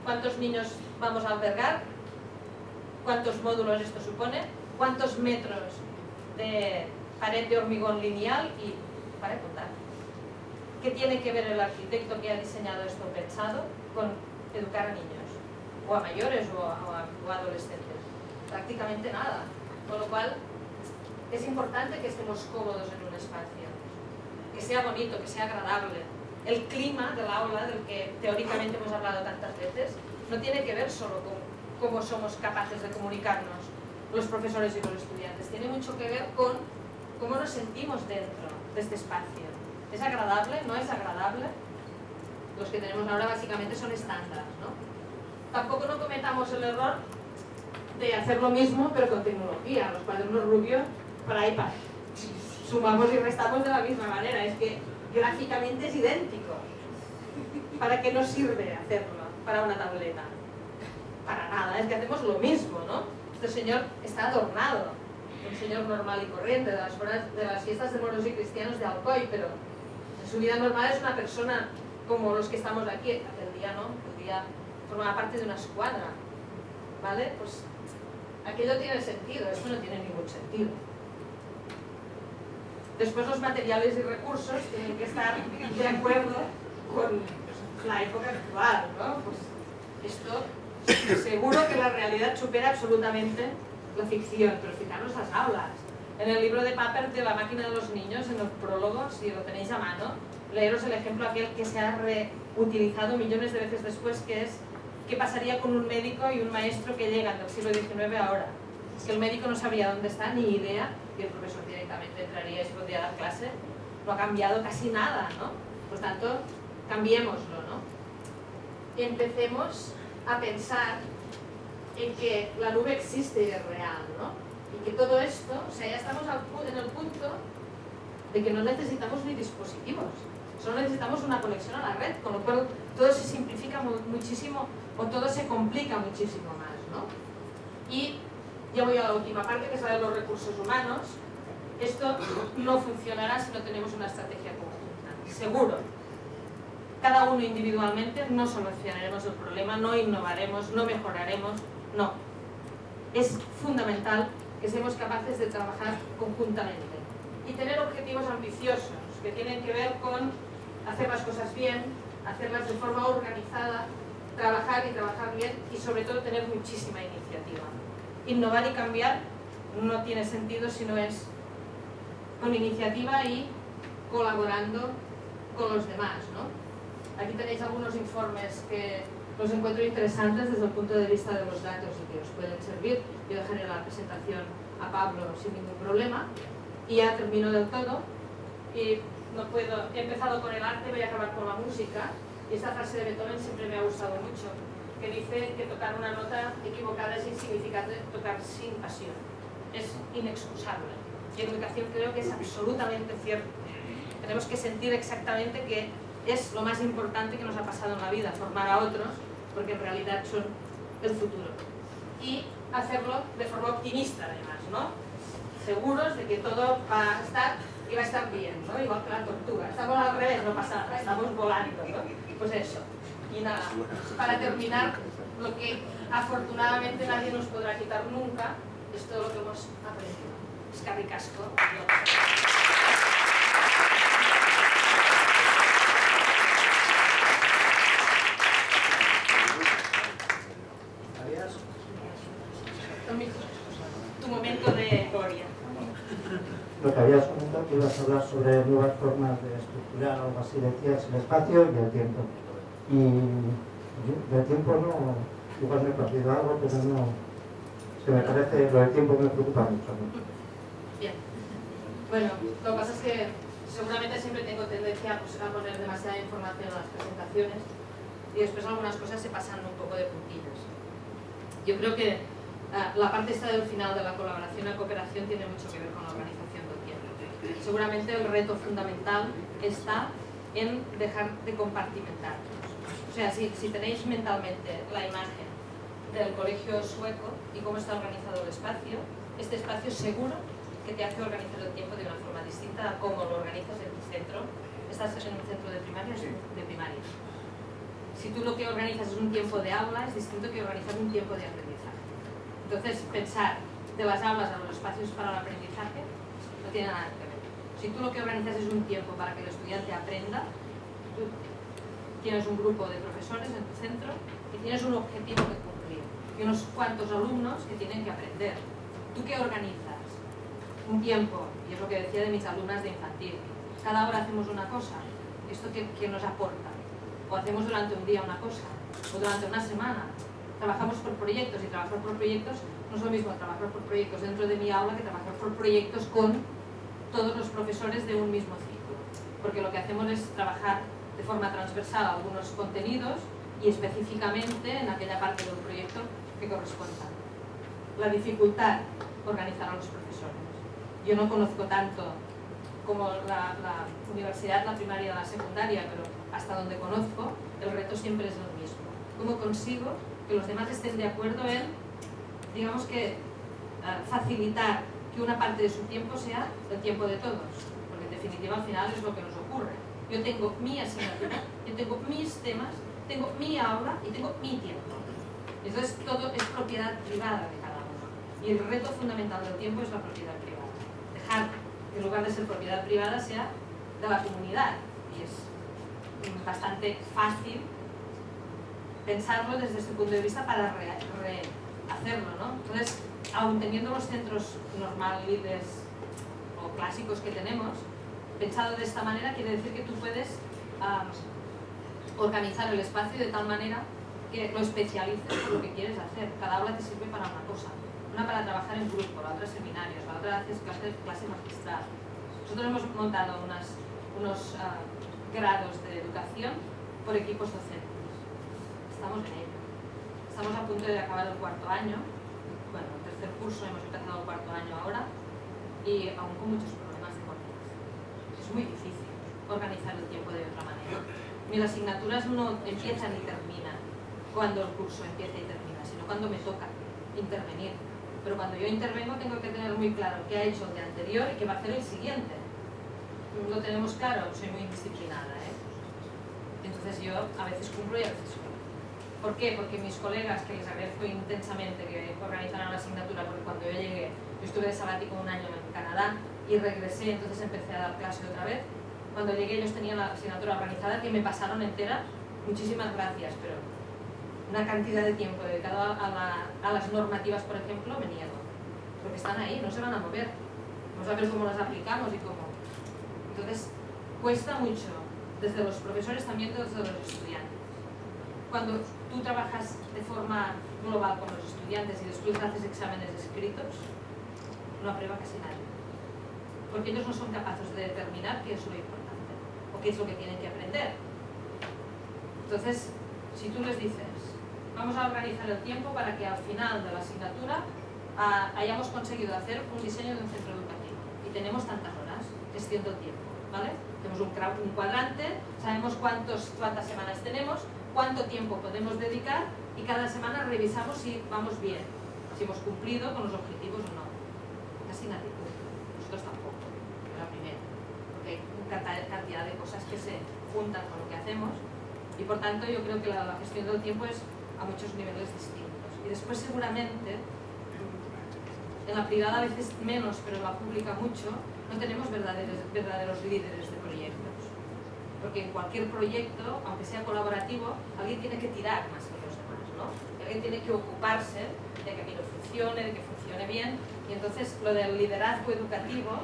¿Cuántos niños vamos a albergar? ¿Cuántos módulos esto supone? ¿Cuántos metros de pared de hormigón lineal? Y para contar. ¿Qué tiene que ver el arquitecto que ha diseñado esto pensado con educar a niños? O a mayores o a adolescentes. Prácticamente nada. Con lo cual, es importante que estemos cómodos en un espacio. Que sea bonito, que sea agradable. El clima del aula, del que teóricamente hemos hablado tantas veces, no tiene que ver solo con cómo somos capaces de comunicarnos los profesores y los estudiantes. Tiene mucho que ver con cómo nos sentimos dentro de este espacio. ¿Es agradable? ¿No es agradable? Los que tenemos ahora básicamente son estándares, ¿no? Tampoco no cometamos el error de hacer lo mismo pero con tecnología. Los cuadernos rubios para iPad. Sumamos y restamos de la misma manera. Es que gráficamente es idéntico. ¿Para qué nos sirve hacerlo? Para una tableta. Para nada. Es que hacemos lo mismo, ¿no? Este señor está adornado. Un señor normal y corriente de las fiestas de moros y cristianos de Alcoy, pero en su vida normal es una persona como los que estamos aquí. El día no, el día forma parte de una escuadra, ¿vale? Pues aquello tiene sentido, esto no tiene ningún sentido. Después los materiales y recursos tienen que estar de acuerdo con la época actual, ¿no? Pues esto seguro que la realidad supera absolutamente la ficción, pero fijaros las aulas. En el libro de Paper de la Máquina de los Niños, en los prólogos, si lo tenéis a mano, leeros el ejemplo aquel que se ha reutilizado millones de veces después, que es qué pasaría con un médico y un maestro que llegan del siglo XIX ahora. Que el médico no sabría dónde está, ni idea, y el profesor directamente entraría y se podría dar clase. No ha cambiado casi nada, ¿no? Por tanto, cambiémoslo, ¿no? Empecemos a pensar en que la nube existe y es real, ¿no? Y que todo esto, o sea, ya estamos en el punto de que no necesitamos ni dispositivos, solo necesitamos una conexión a la red, con lo cual todo se simplifica muchísimo o todo se complica muchísimo más, ¿no? Y ya voy a la última parte, que es la de los recursos humanos. Esto no funcionará si no tenemos una estrategia conjunta, seguro. Cada uno individualmente no solucionaremos el problema, no innovaremos, no mejoraremos. No, es fundamental que seamos capaces de trabajar conjuntamente y tener objetivos ambiciosos que tienen que ver con hacer las cosas bien, hacerlas de forma organizada, trabajar y trabajar bien y sobre todo tener muchísima iniciativa. Innovar y cambiar no tiene sentido si no es con iniciativa y colaborando con los demás, ¿no? Aquí tenéis algunos informes que los encuentro interesantes desde el punto de vista de los datos y que os pueden servir. Yo dejaré la presentación a Pablo sin ningún problema y ya termino del todo. Y no puedo, he empezado con el arte, voy a acabar con la música. Y esta frase de Beethoven siempre me ha gustado mucho, que dice que tocar una nota equivocada es insignificante, tocar sin pasión es inexcusable. Y en educación creo que es absolutamente cierto. Tenemos que sentir exactamente que es lo más importante que nos ha pasado en la vida, formar a otros, porque en realidad son el futuro. Y hacerlo de forma optimista, además, ¿no? seguros de que todo va a estar y va a estar bien, ¿no? Igual que la tortuga, estamos al revés, no pasa nada, estamos volando, ¿no? Pues eso. Y nada, para terminar, lo que afortunadamente nadie nos podrá quitar nunca es todo lo que hemos aprendido. Eskerrik asko. Tu momento de gloria. Lo que habías comentado, que ibas a hablar sobre nuevas formas de estructurar algo así, decías, el espacio y el tiempo. Y del tiempo no, igual me he perdido algo, pero no, se me parece, lo del tiempo me preocupa mucho. Bien. Bueno, lo que pasa es que seguramente siempre tengo tendencia a poner demasiada información en las presentaciones y después algunas cosas se pasan un poco de puntillas. Yo creo que la parte esta del final de la colaboración, la cooperación, tiene mucho que ver con la organización del tiempo. Seguramente el reto fundamental está en dejar de compartimentarnos. O sea, si tenéis mentalmente la imagen del colegio sueco y cómo está organizado el espacio, este espacio seguro que te hace organizar el tiempo de una forma distinta a cómo lo organizas en tu centro. Estás en un centro de primaria, es de primaria. Si tú lo que organizas es un tiempo de aula, es distinto que organizar un tiempo de aprendizaje. Entonces, pensar de las aulas a los espacios para el aprendizaje no tiene nada que ver. Si tú lo que organizas es un tiempo para que el estudiante aprenda, tú tienes un grupo de profesores en tu centro y tienes un objetivo que cumplir y unos cuantos alumnos que tienen que aprender. ¿Tú qué organizas? Un tiempo, y es lo que decía de mis alumnas de infantil. Cada hora hacemos una cosa. ¿Esto qué nos aporta? O hacemos durante un día una cosa, o durante una semana. Trabajamos por proyectos, y trabajar por proyectos no es lo mismo trabajar por proyectos dentro de mi aula que trabajar por proyectos con todos los profesores de un mismo ciclo. Porque lo que hacemos es trabajar de forma transversal algunos contenidos y específicamente en aquella parte de un proyecto que corresponda. La dificultad, organizar a los profesores. Yo no conozco tanto como la universidad, la primaria, la secundaria, pero hasta donde conozco, el reto siempre es lo mismo. ¿Cómo consigo que los demás estén de acuerdo en, digamos que, facilitar que una parte de su tiempo sea el tiempo de todos? Porque en definitiva al final es lo que nos ocurre. Yo tengo mi asignatura, yo tengo mis temas, tengo mi aula y tengo mi tiempo. Entonces todo es propiedad privada de cada uno. Y el reto fundamental del tiempo es la propiedad privada. Que en lugar de ser propiedad privada sea de la comunidad, y es bastante fácil pensarlo desde este punto de vista para rehacerlo, ¿no? Entonces, aun teniendo los centros normales o clásicos que tenemos, pensado de esta manera quiere decir que tú puedes organizar el espacio de tal manera que lo especialices por lo que quieres hacer. Cada aula te sirve para una cosa. Una para trabajar en grupo, la otra seminarios, la otra haces clase magistral. Nosotros hemos montado unos grados de educación por equipos docentes. Estamos en ello. Estamos a punto de acabar el cuarto año, bueno, el tercer curso, hemos empezado el cuarto año ahora, y aún con muchos problemas de coordinación. Es muy difícil organizar el tiempo de otra manera. Ni las asignaturas no empiezan y terminan cuando el curso empieza y termina, sino cuando me toca intervenir. Pero cuando yo intervengo tengo que tener muy claro qué ha hecho el de anterior y qué va a hacer el siguiente. ¿Lo tenemos claro? Soy muy indisciplinada, ¿eh? Entonces yo a veces cumplo y a veces no. ¿Por qué? Porque mis colegas, que les agradezco intensamente que organizaron la asignatura, porque cuando yo llegué, yo estuve de sabático un año en Canadá y regresé, entonces empecé a dar clase otra vez. Cuando llegué ellos tenían la asignatura organizada, que me pasaron entera, muchísimas gracias, pero una cantidad de tiempo dedicado a las normativas, por ejemplo, me niego. Porque están ahí, no se van a mover. Vamos a ver cómo las aplicamos y cómo. Entonces, cuesta mucho, desde los profesores también desde los estudiantes. Cuando tú trabajas de forma global con los estudiantes y después haces exámenes escritos, no aprueba casi nadie. Porque ellos no son capaces de determinar qué es lo importante o qué es lo que tienen que aprender. Entonces, si tú les dices, vamos a organizar el tiempo para que al final de la asignatura hayamos conseguido hacer un diseño de un centro educativo y tenemos tantas horas, es cierto tiempo, ¿vale? Tenemos un cuadrante, sabemos cuántas semanas tenemos, cuánto tiempo podemos dedicar y cada semana revisamos si vamos bien, si hemos cumplido con los objetivos o no. Las inadictos. Nosotros tampoco, la primera, porque hay cantidad de cosas que se juntan con lo que hacemos y por tanto yo creo que la gestión del tiempo es a muchos niveles distintos. Y después seguramente, en la privada a veces menos, pero en la pública mucho, no tenemos verdaderos líderes de proyectos. Porque en cualquier proyecto, aunque sea colaborativo, alguien tiene que tirar más que los demás, ¿no? Alguien tiene que ocuparse de que aquello funcione, de que funcione bien. Y entonces lo del liderazgo educativo,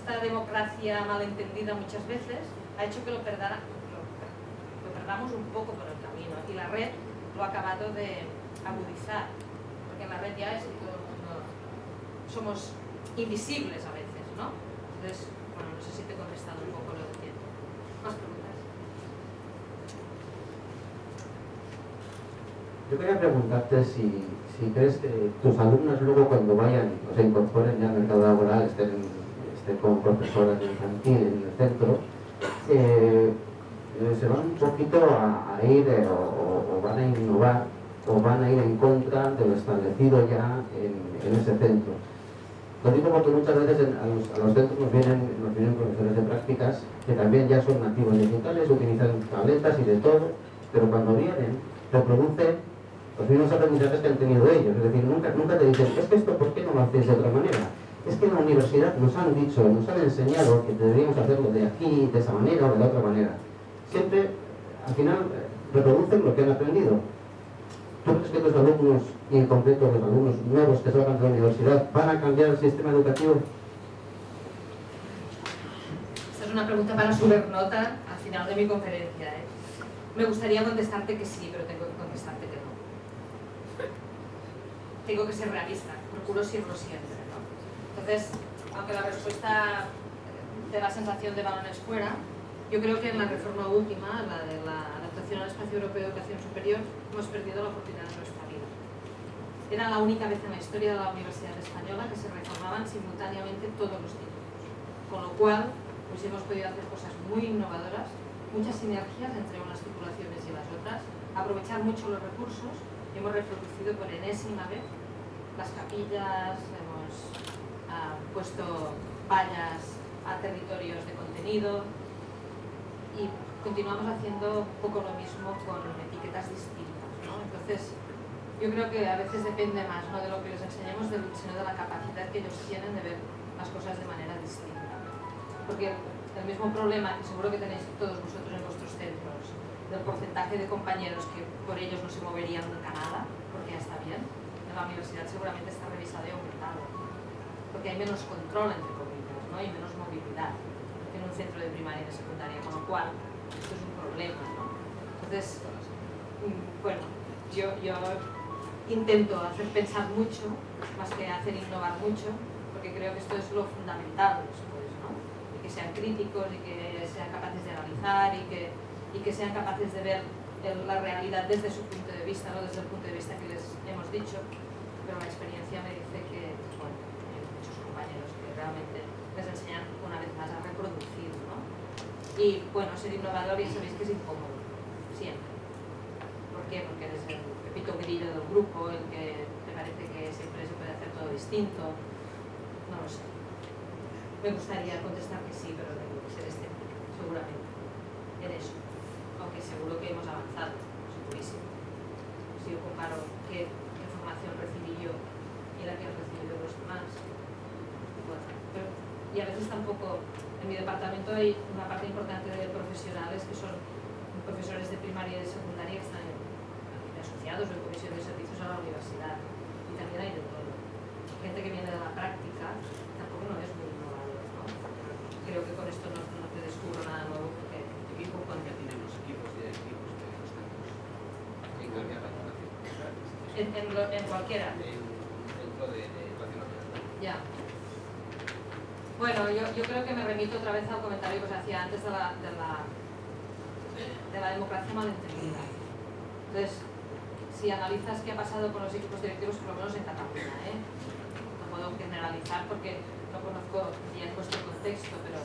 esta democracia malentendida muchas veces, ha hecho que lo perdamos un poco por el camino. Y la red lo ha acabado de agudizar. Porque en la red ya es que todo el mundo somos invisibles a veces, ¿no? Entonces, bueno, no sé si te he contestado un poco lo que tiempo. Más preguntas. Yo quería preguntarte si crees que tus alumnos luego cuando vayan o se incorporen ya al mercado laboral, estén como profesoras de infantil en el centro, se van un poquito a ir o van a innovar o van a ir en contra de lo establecido ya en ese centro. Lo digo porque muchas veces a los centros nos vienen profesores de prácticas que también ya son nativos digitales, utilizan tabletas y de todo, pero cuando vienen reproducen los mismos aprendizajes que han tenido ellos. Es decir, nunca te dicen, es que esto ¿por qué no lo hacéis de otra manera? Es que en la universidad nos han dicho, nos han enseñado que deberíamos hacerlo de aquí, de esa manera o de la otra manera. Siempre, al final, reproducen lo que han aprendido. ¿Tú crees que tus alumnos, y en concreto los alumnos nuevos que salgan de la universidad, van a cambiar el sistema educativo? Esta es una pregunta para supernota al final de mi conferencia, ¿eh? Me gustaría contestarte que sí, pero tengo que contestarte que no. Tengo que ser realista, procuro serlo siempre, ¿no? Entonces, aunque la respuesta te da sensación de balones fuera, yo creo que en la reforma última, la de la adaptación al espacio europeo de educación superior, hemos perdido la oportunidad de nuestra vida. Era la única vez en la historia de la Universidad Española que se reformaban simultáneamente todos los títulos. Con lo cual, pues hemos podido hacer cosas muy innovadoras, muchas sinergias entre unas titulaciones y las otras, aprovechar mucho los recursos, y hemos reproducido por enésima vez las capillas, hemos puesto vallas a territorios de contenido, y continuamos haciendo un poco lo mismo con etiquetas distintas, ¿no? Entonces, yo creo que a veces depende más, ¿no?, de lo que les enseñemos, sino de la capacidad que ellos tienen de ver las cosas de manera distinta. Porque el mismo problema que seguro que tenéis todos vosotros en vuestros centros, del porcentaje de compañeros que por ellos no se moverían nunca nada, porque ya está bien, en la universidad seguramente está revisado y aumentado, porque hay menos control entre comillas, ¿no?, y menos movilidad en un centro de primaria y de secundaria, con lo cual esto es un problema, ¿no? Entonces, bueno, yo intento hacer pensar mucho más que hacer innovar mucho, porque creo que esto es lo fundamental después, ¿no? Y que sean críticos y que sean capaces de analizar y que sean capaces de ver la realidad desde su punto de vista, no desde el punto de vista que les hemos dicho, pero la experiencia me dice que, bueno, hay muchos compañeros que realmente les enseñan una vez más a reproducir, ¿no? Y bueno, ser innovador ya sabéis que es incómodo, siempre. ¿Por qué? Porque eres el pepito grillo del grupo, el que te parece que siempre se puede hacer todo distinto, no lo sé. Me gustaría contestar que sí, pero tengo que ser escéptica, seguramente, en eso. Aunque seguro que hemos avanzado, segurísimo. Si yo comparo qué formación recibí yo y la que han recibido los demás, bueno, pero, y a veces tampoco. En mi departamento hay una parte importante de profesionales que son profesores de primaria y de secundaria que están asociados en comisión de servicios a la universidad, y también hay de todo. Gente que viene de la práctica tampoco no es muy innovador, ¿no? Creo que con esto no te descubro nada nuevo porque ya tienen los equipos directivos de los campos en cambiar la educación. En cualquiera. Dentro de educación nacional. Ya. Bueno, yo creo que me remito otra vez al comentario que os hacía antes de la democracia malentendida. Entonces, si analizas qué ha pasado con los equipos directivos, por lo menos en Cataluña, ¿eh? No puedo generalizar porque no conozco bien vuestro contexto, pero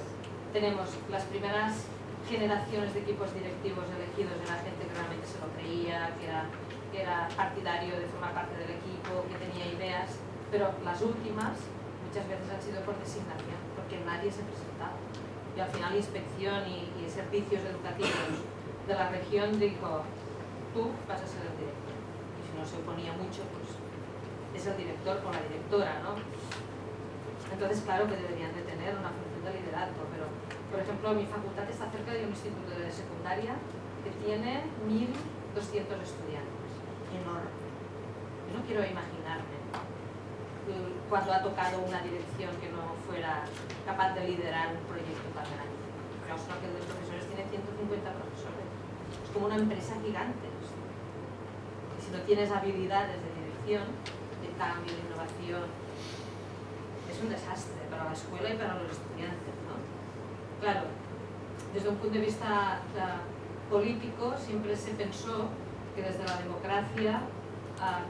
tenemos las primeras generaciones de equipos directivos elegidos de la gente que realmente se lo creía, que era partidario de formar parte del equipo, que tenía ideas, pero las últimas muchas veces han sido por designación, porque nadie se presentaba. Y al final Inspección y Servicios Educativos de la región dijo, tú vas a ser el director. Y si no se oponía mucho, pues es el director o la directora, ¿no? Entonces, claro que deberían de tener una función de liderazgo, pero, por ejemplo, mi facultad está cerca de un instituto de secundaria que tiene 1.200 estudiantes, enorme. Yo no quiero imaginarme cuando ha tocado una dirección que no fuera capaz de liderar un proyecto tan grande. Pero es una que de profesores tiene 150 profesores. Es como una empresa gigante. Y si no tienes habilidades de dirección, de cambio, de innovación, es un desastre para la escuela y para los estudiantes, ¿no? Claro, desde un punto de vista político siempre se pensó que desde la democracia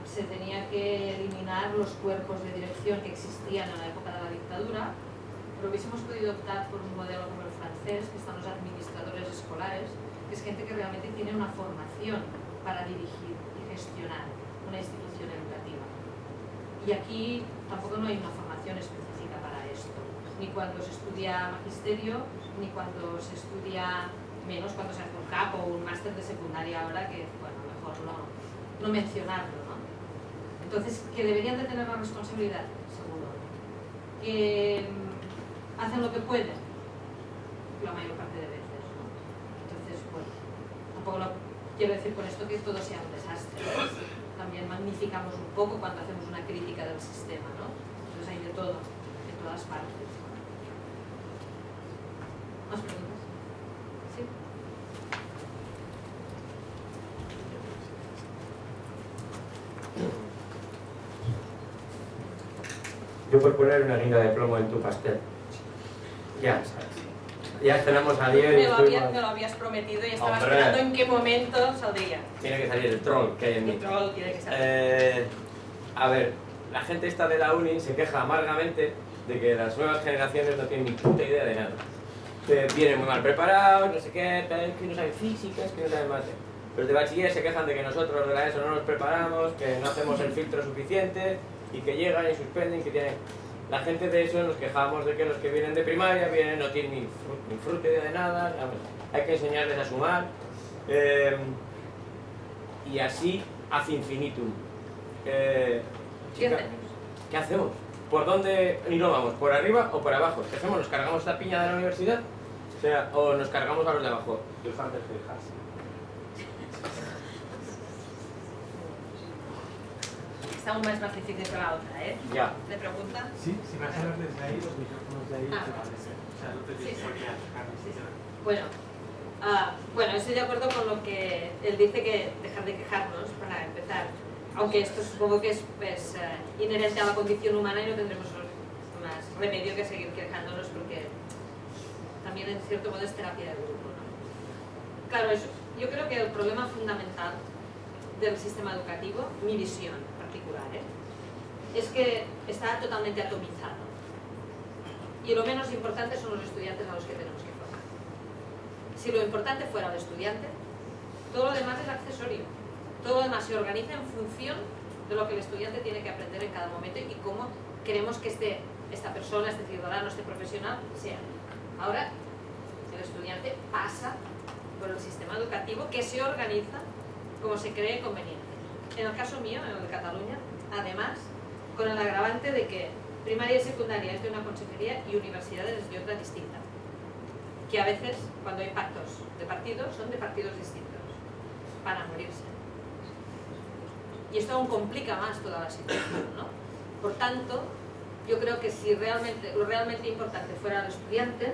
se tenía que eliminar los cuerpos de dirección que existían en la época de la dictadura, pero hubiésemos podido optar por un modelo como el francés, que están los administradores escolares, que es gente que realmente tiene una formación para dirigir y gestionar una institución educativa. Y aquí tampoco no hay una formación específica para esto, ni cuando se estudia magisterio, ni cuando se estudia, menos cuando se hace un CAP o un máster de secundaria ahora, que bueno, mejor no mencionarlo, ¿no? Entonces, que deberían de tener la responsabilidad, seguro. Que hacen lo que pueden, la mayor parte de veces, ¿no? Entonces, bueno, tampoco lo quiero decir con esto que todo sea un desastre, ¿no? También magnificamos un poco cuando hacemos una crítica del sistema, ¿no? Entonces hay de todo, de todas partes. ¿Más preguntas? Yo por poner una guinda de plomo en tu pastel. Ya, ¿sabes? Ya tenemos a 10. Me lo habías prometido y estaba esperando en qué momento saldría. Tiene que salir el troll que hay en mí. El troll tiene que salir. A ver, la gente esta de la uni se queja amargamente de que las nuevas generaciones no tienen ni puta idea de nada. Que vienen muy mal preparados, no sé qué, que no saben física, que no saben mate. Los de bachiller se quejan de que nosotros de la ESO no nos preparamos, que no hacemos el filtro suficiente y que llegan y suspenden, que tienen... La gente de eso nos quejamos de que los que vienen de primaria no tienen ni fruta de nada, hay que enseñarles a sumar y así ad infinitum. Chica, ¿qué hacemos? ¿Por dónde innovamos? ¿Por arriba o por abajo? ¿Qué hacemos? ¿Nos cargamos esta piña de la universidad? O sea, ¿o nos cargamos a los de abajo? Está aún más difícil que la otra, ¿eh? Ya. ¿Te preguntan? Sí, si vas a hablar desde ahí, los micrófonos de ahí se van a hacer. O sea, no te tienes que tocar. Bueno, estoy de acuerdo con lo que él dice, que dejar de quejarnos para empezar. Aunque esto supongo que es pues, inherente a la condición humana y no tendremos más remedio que seguir quejándonos, porque también en cierto modo es terapia de grupo, ¿no? Claro, eso, yo creo que el problema fundamental del sistema educativo, mi visión particular, es que está totalmente atomizado. Y lo menos importante son los estudiantes a los que tenemos que formar. Si lo importante fuera el estudiante, todo lo demás es accesorio. Todo lo demás se organiza en función de lo que el estudiante tiene que aprender en cada momento y cómo queremos que esta persona, este ciudadano, este profesional sea. Ahora, el estudiante pasa por el sistema educativo que se organiza como se cree conveniente. En el caso mío, en el de Cataluña, además, con el agravante de que primaria y secundaria es de una consejería y universidades es de otra distinta. Que a veces, cuando hay pactos de partidos, son de partidos distintos. Para morirse. Y esto aún complica más toda la situación, ¿no? Por tanto, yo creo que si lo realmente importante fuera el estudiante,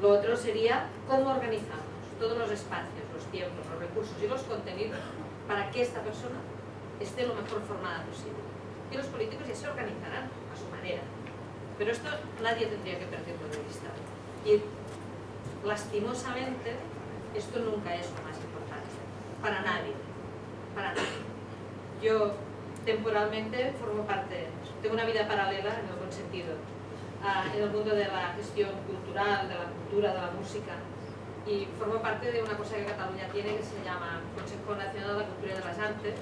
lo otro sería cómo organizamos todos los espacios, los tiempos, los recursos y los contenidos para que esta persona esté lo mejor formada posible. Y los políticos ya se organizarán a su manera. Pero esto nadie tendría que perderlo de vista. Y lastimosamente, esto nunca es lo más importante. Para nadie. Para nadie. Yo temporalmente formo parte, tengo una vida paralela en algún sentido, en el mundo de la gestión cultural, de la cultura, de la música, y formo parte de una cosa que Cataluña tiene que se llama Consejo Nacional de la Cultura y de las Artes,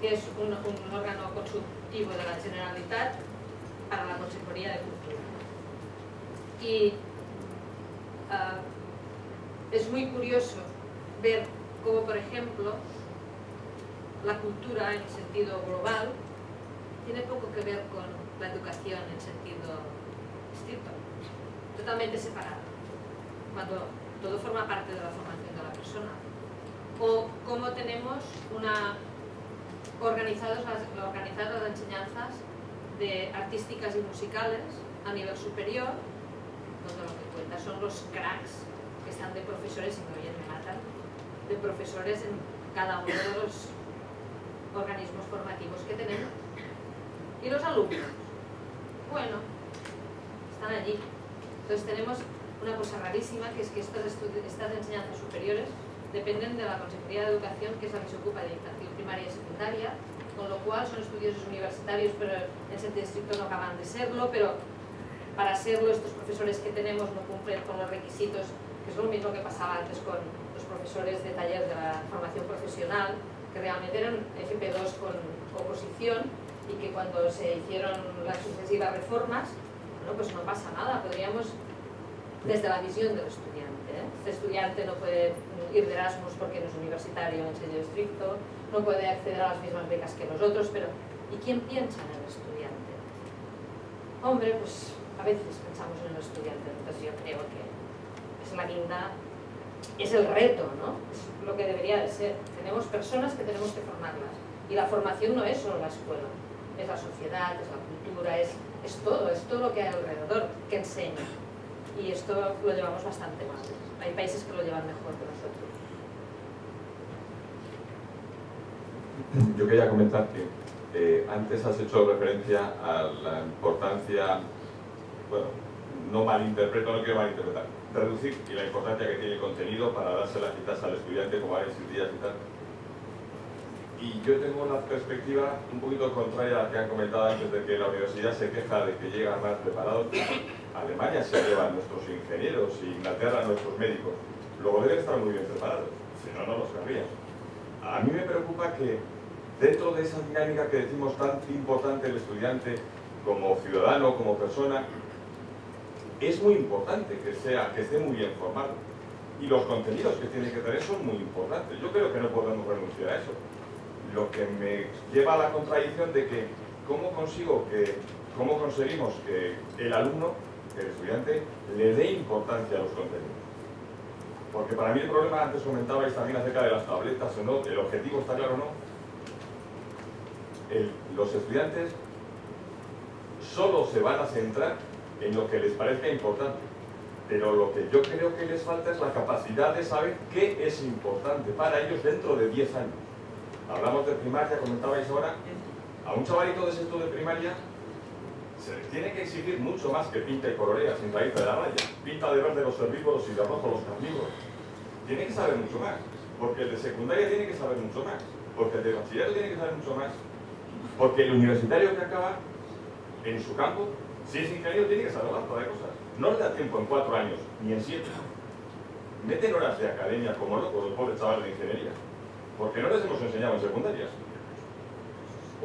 que es un órgano consultivo de la Generalitat para la Consejería de Cultura. Y es muy curioso ver cómo, por ejemplo, la cultura en el sentido global tiene poco que ver con la educación en sentido estricto, totalmente separado, cuando todo forma parte de la formación de la persona. O cómo tenemos organizadas las enseñanzas de artísticas y musicales a nivel superior, donde lo que cuenta son los cracks que están de profesores, si me oyen me matan, de profesores en cada uno de los organismos formativos que tenemos. Y los alumnos, bueno, están allí. Entonces tenemos una cosa rarísima, que es que estas enseñanzas superiores dependen de la Consejería de Educación, que es la que se ocupa de infantil, primaria y secundaria, con lo cual son estudios universitarios, pero en sentido estricto no acaban de serlo, pero para serlo estos profesores que tenemos no cumplen con los requisitos, que es lo mismo que pasaba antes con los profesores de taller de la formación profesional, que realmente eran FP2 con oposición, y que cuando se hicieron las sucesivas reformas, bueno, pues no pasa nada, podríamos, desde la visión del estudiante, este estudiante no puede ir de Erasmus porque no es universitario en sentido estricto, no puede acceder a las mismas becas que nosotros, pero ¿y quién piensa en el estudiante? Hombre, pues a veces pensamos en el estudiante, entonces yo creo que es la guinda, es el reto, ¿no? Es lo que debería de ser. Tenemos personas que tenemos que formarlas, y la formación no es solo la escuela, es la sociedad, es la cultura, es todo lo que hay alrededor que enseña. Y esto lo llevamos bastante mal. Hay países que lo llevan mejor que nosotros. Yo quería comentar que antes has hecho referencia a la importancia, bueno, no malinterpreto, no quiero malinterpretar, reducir y la importancia que tiene el contenido para darse las citas al estudiante como varios días y tal. Y yo tengo una perspectiva un poquito contraria a la que han comentado antes, de que la universidad se queja de que llegan más preparados. Alemania se llevan nuestros ingenieros, y Inglaterra nuestros médicos. Luego deben estar muy bien preparados, si no, no los querrían. A mí me preocupa que dentro de esa dinámica que decimos tan importante el estudiante como ciudadano, como persona, es muy importante que esté muy bien formado. Y los contenidos que tiene que tener son muy importantes. Yo creo que no podemos renunciar a eso. Lo que me lleva a la contradicción de que cómo conseguimos que el alumno, el estudiante, le dé importancia a los contenidos. Porque para mí el problema, antes comentabais también acerca de las tabletas o no, el objetivo está claro o no. Los estudiantes solo se van a centrar en lo que les parezca importante. Pero lo que yo creo que les falta es la capacidad de saber qué es importante para ellos dentro de 10 años. Hablamos de primaria, comentabais ahora, a un chavalito de sexto de primaria se les tiene que exigir mucho más que pinta y colorea sin raíz de la raya, pinta de verde los herbívoros y de rojo los carnívoros. Tiene que saber mucho más, porque el de secundaria tiene que saber mucho más, porque el de bachiller tiene que saber mucho más, porque el universitario que acaba en su campo, si es ingeniero, tiene que saber más para cosas. No le da tiempo en 4 años, ni en 7. Meten horas de academia como locos los pobres chavales de ingeniería, porque no les hemos enseñado en secundarias,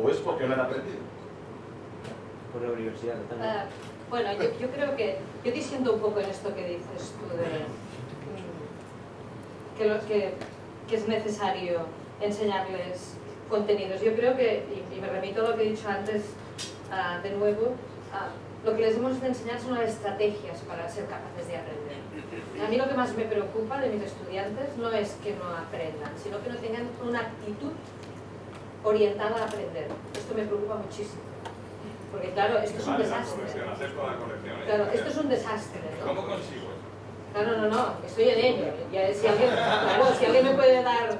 o es porque no han aprendido. Por la universidad también. Bueno, yo creo que, yo disiento un poco en esto que dices tú de que es necesario enseñarles contenidos. Yo creo que, y me remito a lo que he dicho antes de nuevo, lo que les hemos de enseñar son las estrategias para ser capaces de aprender. A mí lo que más me preocupa de mis estudiantes no es que no aprendan, sino que no tengan una actitud orientada a aprender. Esto me preocupa muchísimo. Porque claro, esto es un desastre. Claro, esto es un desastre, ¿no? ¿Cómo consigo? Claro, no, estoy en ello. Ya, si alguien me puede dar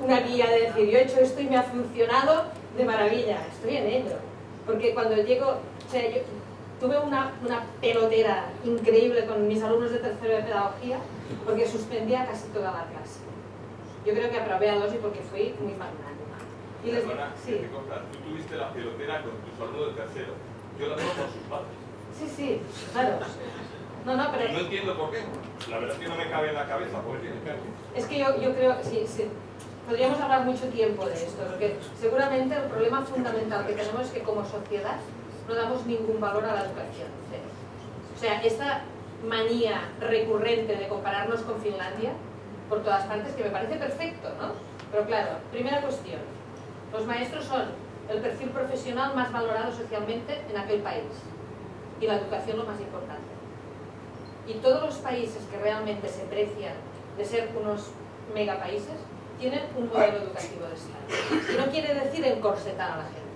una guía de decir, yo he hecho esto y me ha funcionado de maravilla, estoy en ello. Porque cuando llego, o sea, yo tuve una pelotera increíble con mis alumnos de tercero de pedagogía, porque suspendía casi toda la clase. Yo creo que aprobé a 2 y porque fui muy magnánima. Y les digo, sí. Tú tuviste la pelotera con tus alumnos de tercero. Yo la tengo con sus padres. Sí, sí, claro. No, pero... No entiendo por qué. La verdad es que no me cabe en la cabeza, porque tiene que... Es que yo creo... Sí. Podríamos hablar mucho tiempo de esto, porque seguramente el problema fundamental que tenemos es que como sociedad no damos ningún valor a la educación, cero. O sea, esta manía recurrente de compararnos con Finlandia por todas partes, que me parece perfecto, ¿no? Pero claro, primera cuestión, los maestros son el perfil profesional más valorado socialmente en aquel país y la educación lo más importante. Y todos los países que realmente se precian de ser unos megapaíses tienen un modelo educativo de Estado. Y no quiere decir encorsetar a la gente.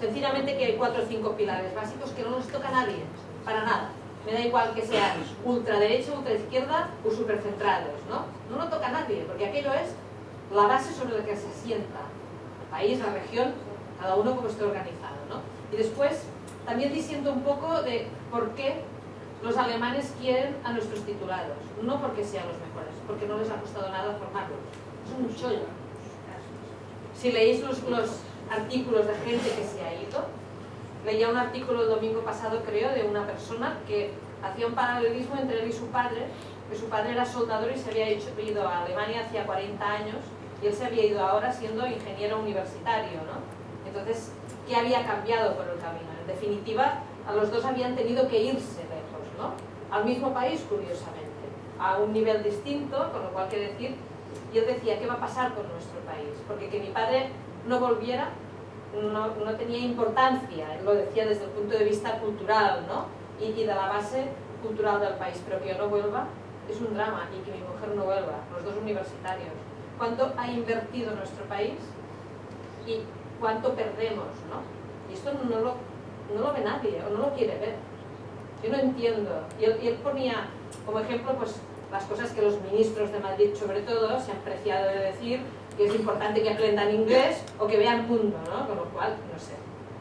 Sencillamente que hay 4 o 5 pilares básicos que no nos toca a nadie, para nada. Me da igual que sean ultraderecha, ultraizquierda o supercentrados, ¿no? No nos toca a nadie, porque aquello es la base sobre la que se asienta el país, la región, cada uno como esté organizado, ¿no? Y después, también diciendo un poco de por qué los alemanes quieren a nuestros titulados, no porque sean los mejores, porque no les ha costado nada formarlos. Es un chollo. Si leéis los artículos de gente que se ha ido, leía un artículo el domingo pasado, creo, de una persona que hacía un paralelismo entre él y su padre, que su padre era soldador y se había ido a Alemania hacía 40 años y él se había ido ahora siendo ingeniero universitario, ¿no? Entonces, ¿qué había cambiado por el camino? En definitiva, a los dos habían tenido que irse lejos, ¿no? Al mismo país, curiosamente, a un nivel distinto, con lo cual quiere decir, y él decía, ¿qué va a pasar con nuestro país? Porque que mi padre no volviera no tenía importancia, él lo decía desde el punto de vista cultural, ¿no? Y de la base cultural del país, pero que yo no vuelva es un drama, y que mi mujer no vuelva, los dos universitarios. ¿Cuánto ha invertido nuestro país? ¿Y cuánto perdemos, ¿no? Y esto no lo ve nadie, o no lo quiere ver. Yo no entiendo. Y él ponía como ejemplo pues las cosas que los ministros de Madrid, sobre todo, se han preciado de decir, que es importante que aprendan inglés o que vean mundo, ¿no? Con lo cual, no sé.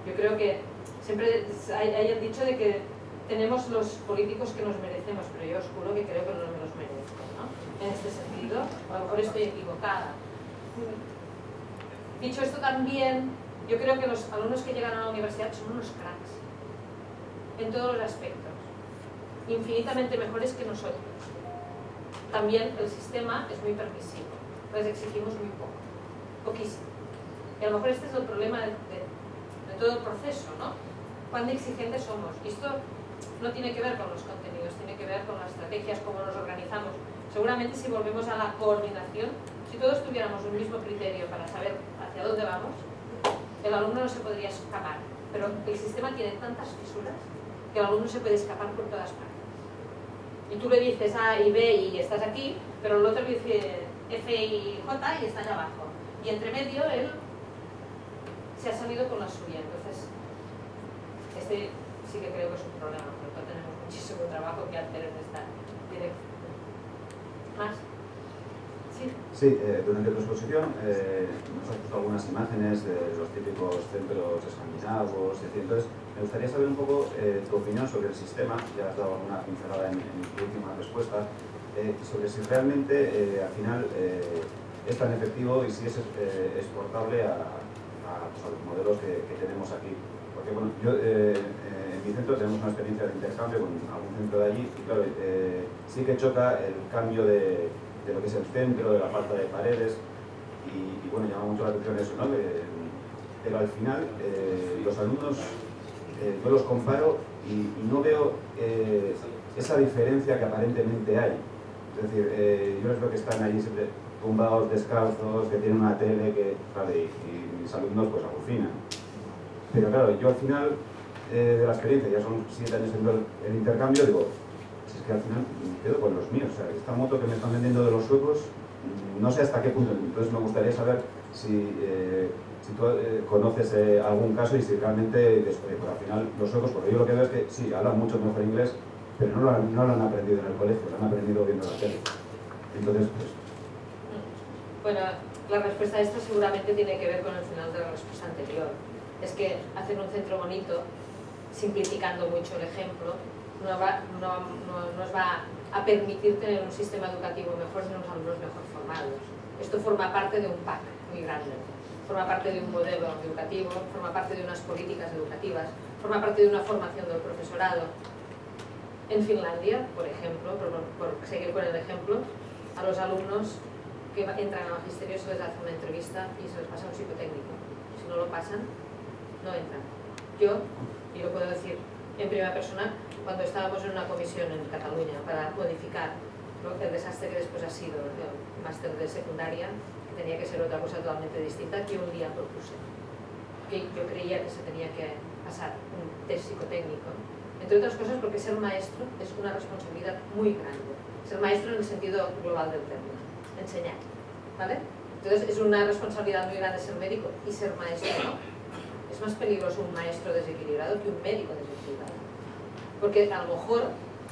Yo creo que siempre hayan dicho de que tenemos los políticos que nos merecemos, pero yo os juro que creo que no me los merezco, ¿no? En este sentido, a lo mejor estoy equivocada. Dicho esto también, yo creo que los alumnos que llegan a la universidad son unos cracks, en todos los aspectos, infinitamente mejores que nosotros. También el sistema es muy permisivo, les exigimos muy poco, poquísimo. Y a lo mejor este es el problema de todo el proceso, ¿no? Cuán exigentes somos. Y esto no tiene que ver con los contenidos, tiene que ver con las estrategias, cómo nos organizamos. Seguramente si volvemos a la coordinación, si todos tuviéramos un mismo criterio para saber hacia dónde vamos, el alumno no se podría escapar. Pero el sistema tiene tantas fisuras que el alumno se puede escapar por todas partes. Y tú le dices A y B y estás aquí, pero el otro dice F y J y están abajo. Y entre medio él se ha salido con la suya. Entonces, este sí que creo que es un problema, porque tenemos muchísimo trabajo que hacer en esta dirección. ¿Más? Sí. Sí, durante tu exposición nos has puesto algunas imágenes de los típicos centros escandinavos, etc. Entonces, me gustaría saber un poco tu opinión sobre el sistema. Ya has dado alguna pincelada en tu última respuesta. Sobre si realmente al final es tan efectivo y si es exportable a los modelos que tenemos aquí. Porque bueno, yo en mi centro tenemos una experiencia de intercambio con algún centro de allí y claro, sí que choca el cambio de lo que es el centro, de la falta de paredes y bueno, llama mucho la atención eso, ¿no? Pero al final los alumnos yo los comparo y no veo esa diferencia que aparentemente hay. Es decir, yo creo que están allí siempre tumbados, descalzos, que tienen una tele, que vale, y mis alumnos pues alucinan. Pero claro, yo al final de la experiencia, ya son 7 años en el intercambio, digo, si es que al final me quedo con los míos, o sea, esta moto que me están vendiendo de los suecos, no sé hasta qué punto. Entonces me gustaría saber si tú conoces algún caso y si realmente, pues, al final los suecos, porque yo lo que veo es que sí, hablan mucho mejor inglés, pero no lo han aprendido en el colegio, lo han aprendido viendo la tele. Entonces, pues... Bueno, la respuesta a esto seguramente tiene que ver con el final de la respuesta anterior. Es que hacer un centro bonito, simplificando mucho el ejemplo, no nos va a permitir tener un sistema educativo mejor sino unos alumnos mejor formados. Esto forma parte de un pack muy grande, forma parte de un modelo educativo, forma parte de unas políticas educativas, forma parte de una formación del profesorado. En Finlandia, por ejemplo, por seguir con el ejemplo, a los alumnos que entran al magisterio se les hace una entrevista y se les pasa un psicotécnico. Si no lo pasan, no entran. yo lo puedo decir en primera persona, cuando estábamos en una comisión en Cataluña para modificar, ¿no?, el desastre que después ha sido el máster de secundaria, que tenía que ser otra cosa totalmente distinta, que un día propuse, que yo creía que se tenía que pasar un test psicotécnico, entre otras cosas porque ser maestro es una responsabilidad muy grande, ser maestro en el sentido global del término, enseñar, ¿vale? Entonces es una responsabilidad muy grande ser médico y ser maestro, ¿no? Es más peligroso un maestro desequilibrado que un médico desequilibrado, porque a lo mejor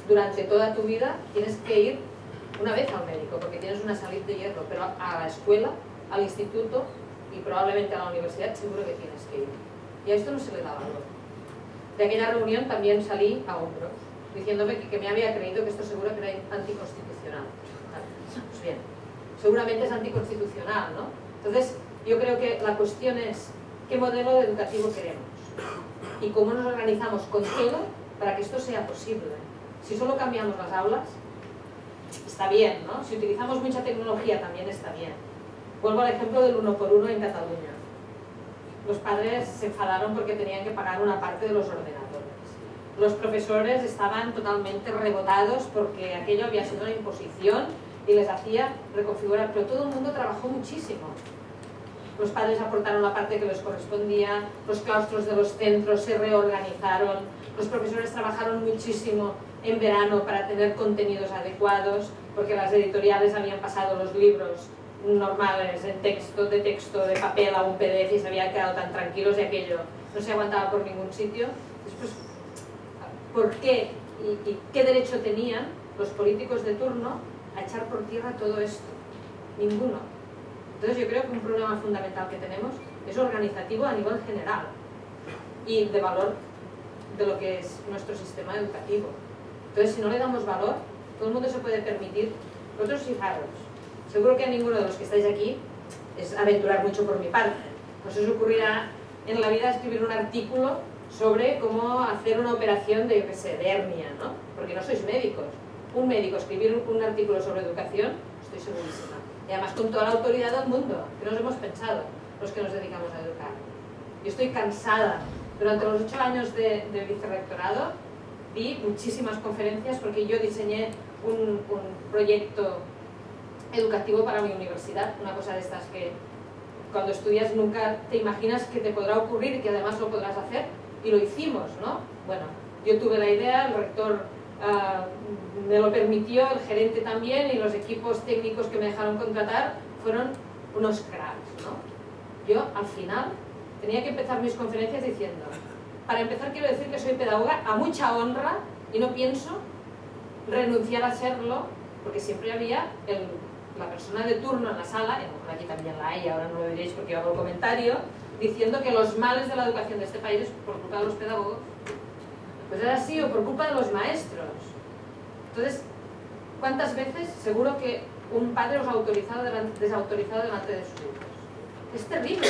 durante toda tu vida tienes que ir una vez al médico porque tienes una salud de hierro, pero a la escuela, al instituto y probablemente a la universidad seguro que tienes que ir, y a esto no se le da valor. De aquella reunión también salí a hombros diciéndome que me había creído que esto seguro que era anticonstitucional. Pues bien, seguramente es anticonstitucional, ¿no? Entonces yo creo que la cuestión es qué modelo educativo queremos y cómo nos organizamos con todo para que esto sea posible. Si solo cambiamos las aulas está bien, ¿no? Si utilizamos mucha tecnología también está bien. Vuelvo al ejemplo del 1x1 en Cataluña. Los padres se enfadaron porque tenían que pagar una parte de los ordenadores. Los profesores estaban totalmente rebotados porque aquello había sido una imposición y les hacía reconfigurar, pero todo el mundo trabajó muchísimo. Los padres aportaron la parte que les correspondía, los claustros de los centros se reorganizaron, los profesores trabajaron muchísimo en verano para tener contenidos adecuados, porque las editoriales habían pasado los libros normales en texto, de papel a un PDF y se habían quedado tan tranquilos y aquello no se aguantaba por ningún sitio. Después, ¿por qué y qué derecho tenían los políticos de turno a echar por tierra todo esto? Ninguno. Entonces yo creo que un problema fundamental que tenemos es organizativo a nivel general y de valor de lo que es nuestro sistema educativo. Entonces si no le damos valor, todo el mundo se puede permitir. Vosotros fijaros, seguro que a ninguno de los que estáis aquí es aventurar mucho por mi parte, os ocurrirá en la vida escribir un artículo sobre cómo hacer una operación de, yo qué sé, de hernia, ¿no? Porque no sois médicos. Un médico escribir un artículo sobre educación, estoy segurísima, y además con toda la autoridad del mundo, que nos hemos pensado los que nos dedicamos a educar. Yo estoy cansada. Durante los 8 años de vicerrectorado di muchísimas conferencias porque yo diseñé un proyecto educativo para mi universidad, una cosa de estas que cuando estudias nunca te imaginas que te podrá ocurrir y que además lo podrás hacer, y lo hicimos, ¿no? Bueno, yo tuve la idea, el rector me lo permitió, el gerente también, y los equipos técnicos que me dejaron contratar fueron unos cracks, ¿no? Yo al final tenía que empezar mis conferencias diciendo: para empezar quiero decir que soy pedagoga a mucha honra y no pienso renunciar a serlo, porque siempre había la persona de turno en la sala, y a lo mejor aquí también la hay, ahora no lo diréis porque yo hago el comentario, diciendo que los males de la educación de este país es por culpa de los pedagogos. Pues era así, o por culpa de los maestros. Entonces, ¿cuántas veces seguro que un padre os ha autorizado desautorizado delante de sus hijos? Es terrible,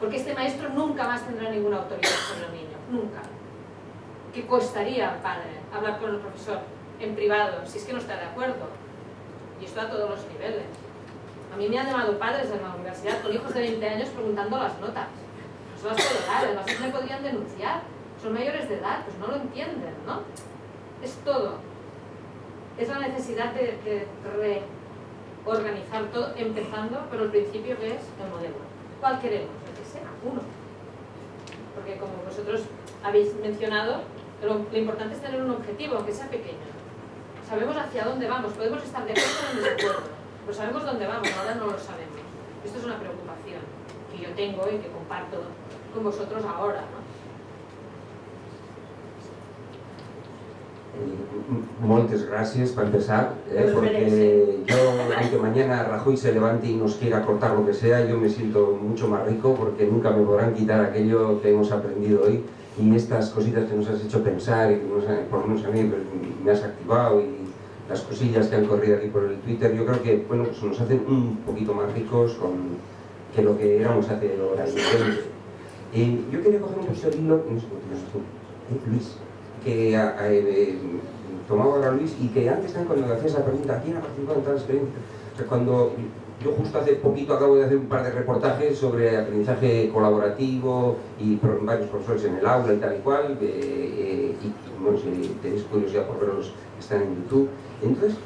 porque este maestro nunca más tendrá ninguna autoridad sobre el niño, nunca. ¿Qué costaría al padre hablar con el profesor en privado si es que no está de acuerdo? Y esto a todos los niveles. A mí me han llamado padres de la universidad con hijos de 20 años preguntando las notas. No se las puedo dar, además me podrían denunciar. Son mayores de edad, pues no lo entienden, ¿no? Es todo. Es la necesidad de reorganizar todo, empezando por el principio que es el modelo. ¿Cuál queremos? El que sea uno. Porque como vosotros habéis mencionado, lo importante es tener un objetivo, aunque sea pequeño. Sabemos hacia dónde vamos, podemos estar de acuerdo o en desacuerdo, pero sabemos dónde vamos, ahora no lo sabemos. Esto es una preocupación que yo tengo y que comparto con vosotros ahora, ¿no? Moltes gracias para empezar, porque yo, aunque mañana Rajoy se levante y nos quiera cortar lo que sea, yo me siento mucho más rico porque nunca me podrán quitar aquello que hemos aprendido hoy, y estas cositas que nos has hecho pensar y que por lo menos a mí me has activado, y las cosillas que han corrido aquí por el Twitter, yo creo que, bueno, pues nos hacen un poquito más ricos que lo que éramos hace horas. Yo quería coger un poquito de hilo, Luis, que tomado Ana Luis, y que antes también cuando me hacía esa pregunta, ¿quién ha participado en tal experiencia? O sea, cuando yo justo hace poquito acabo de hacer un par de reportajes sobre aprendizaje colaborativo y varios profesores en el aula y tal y cual, y bueno, si tenéis curiosidad por verlos, están en YouTube. Entonces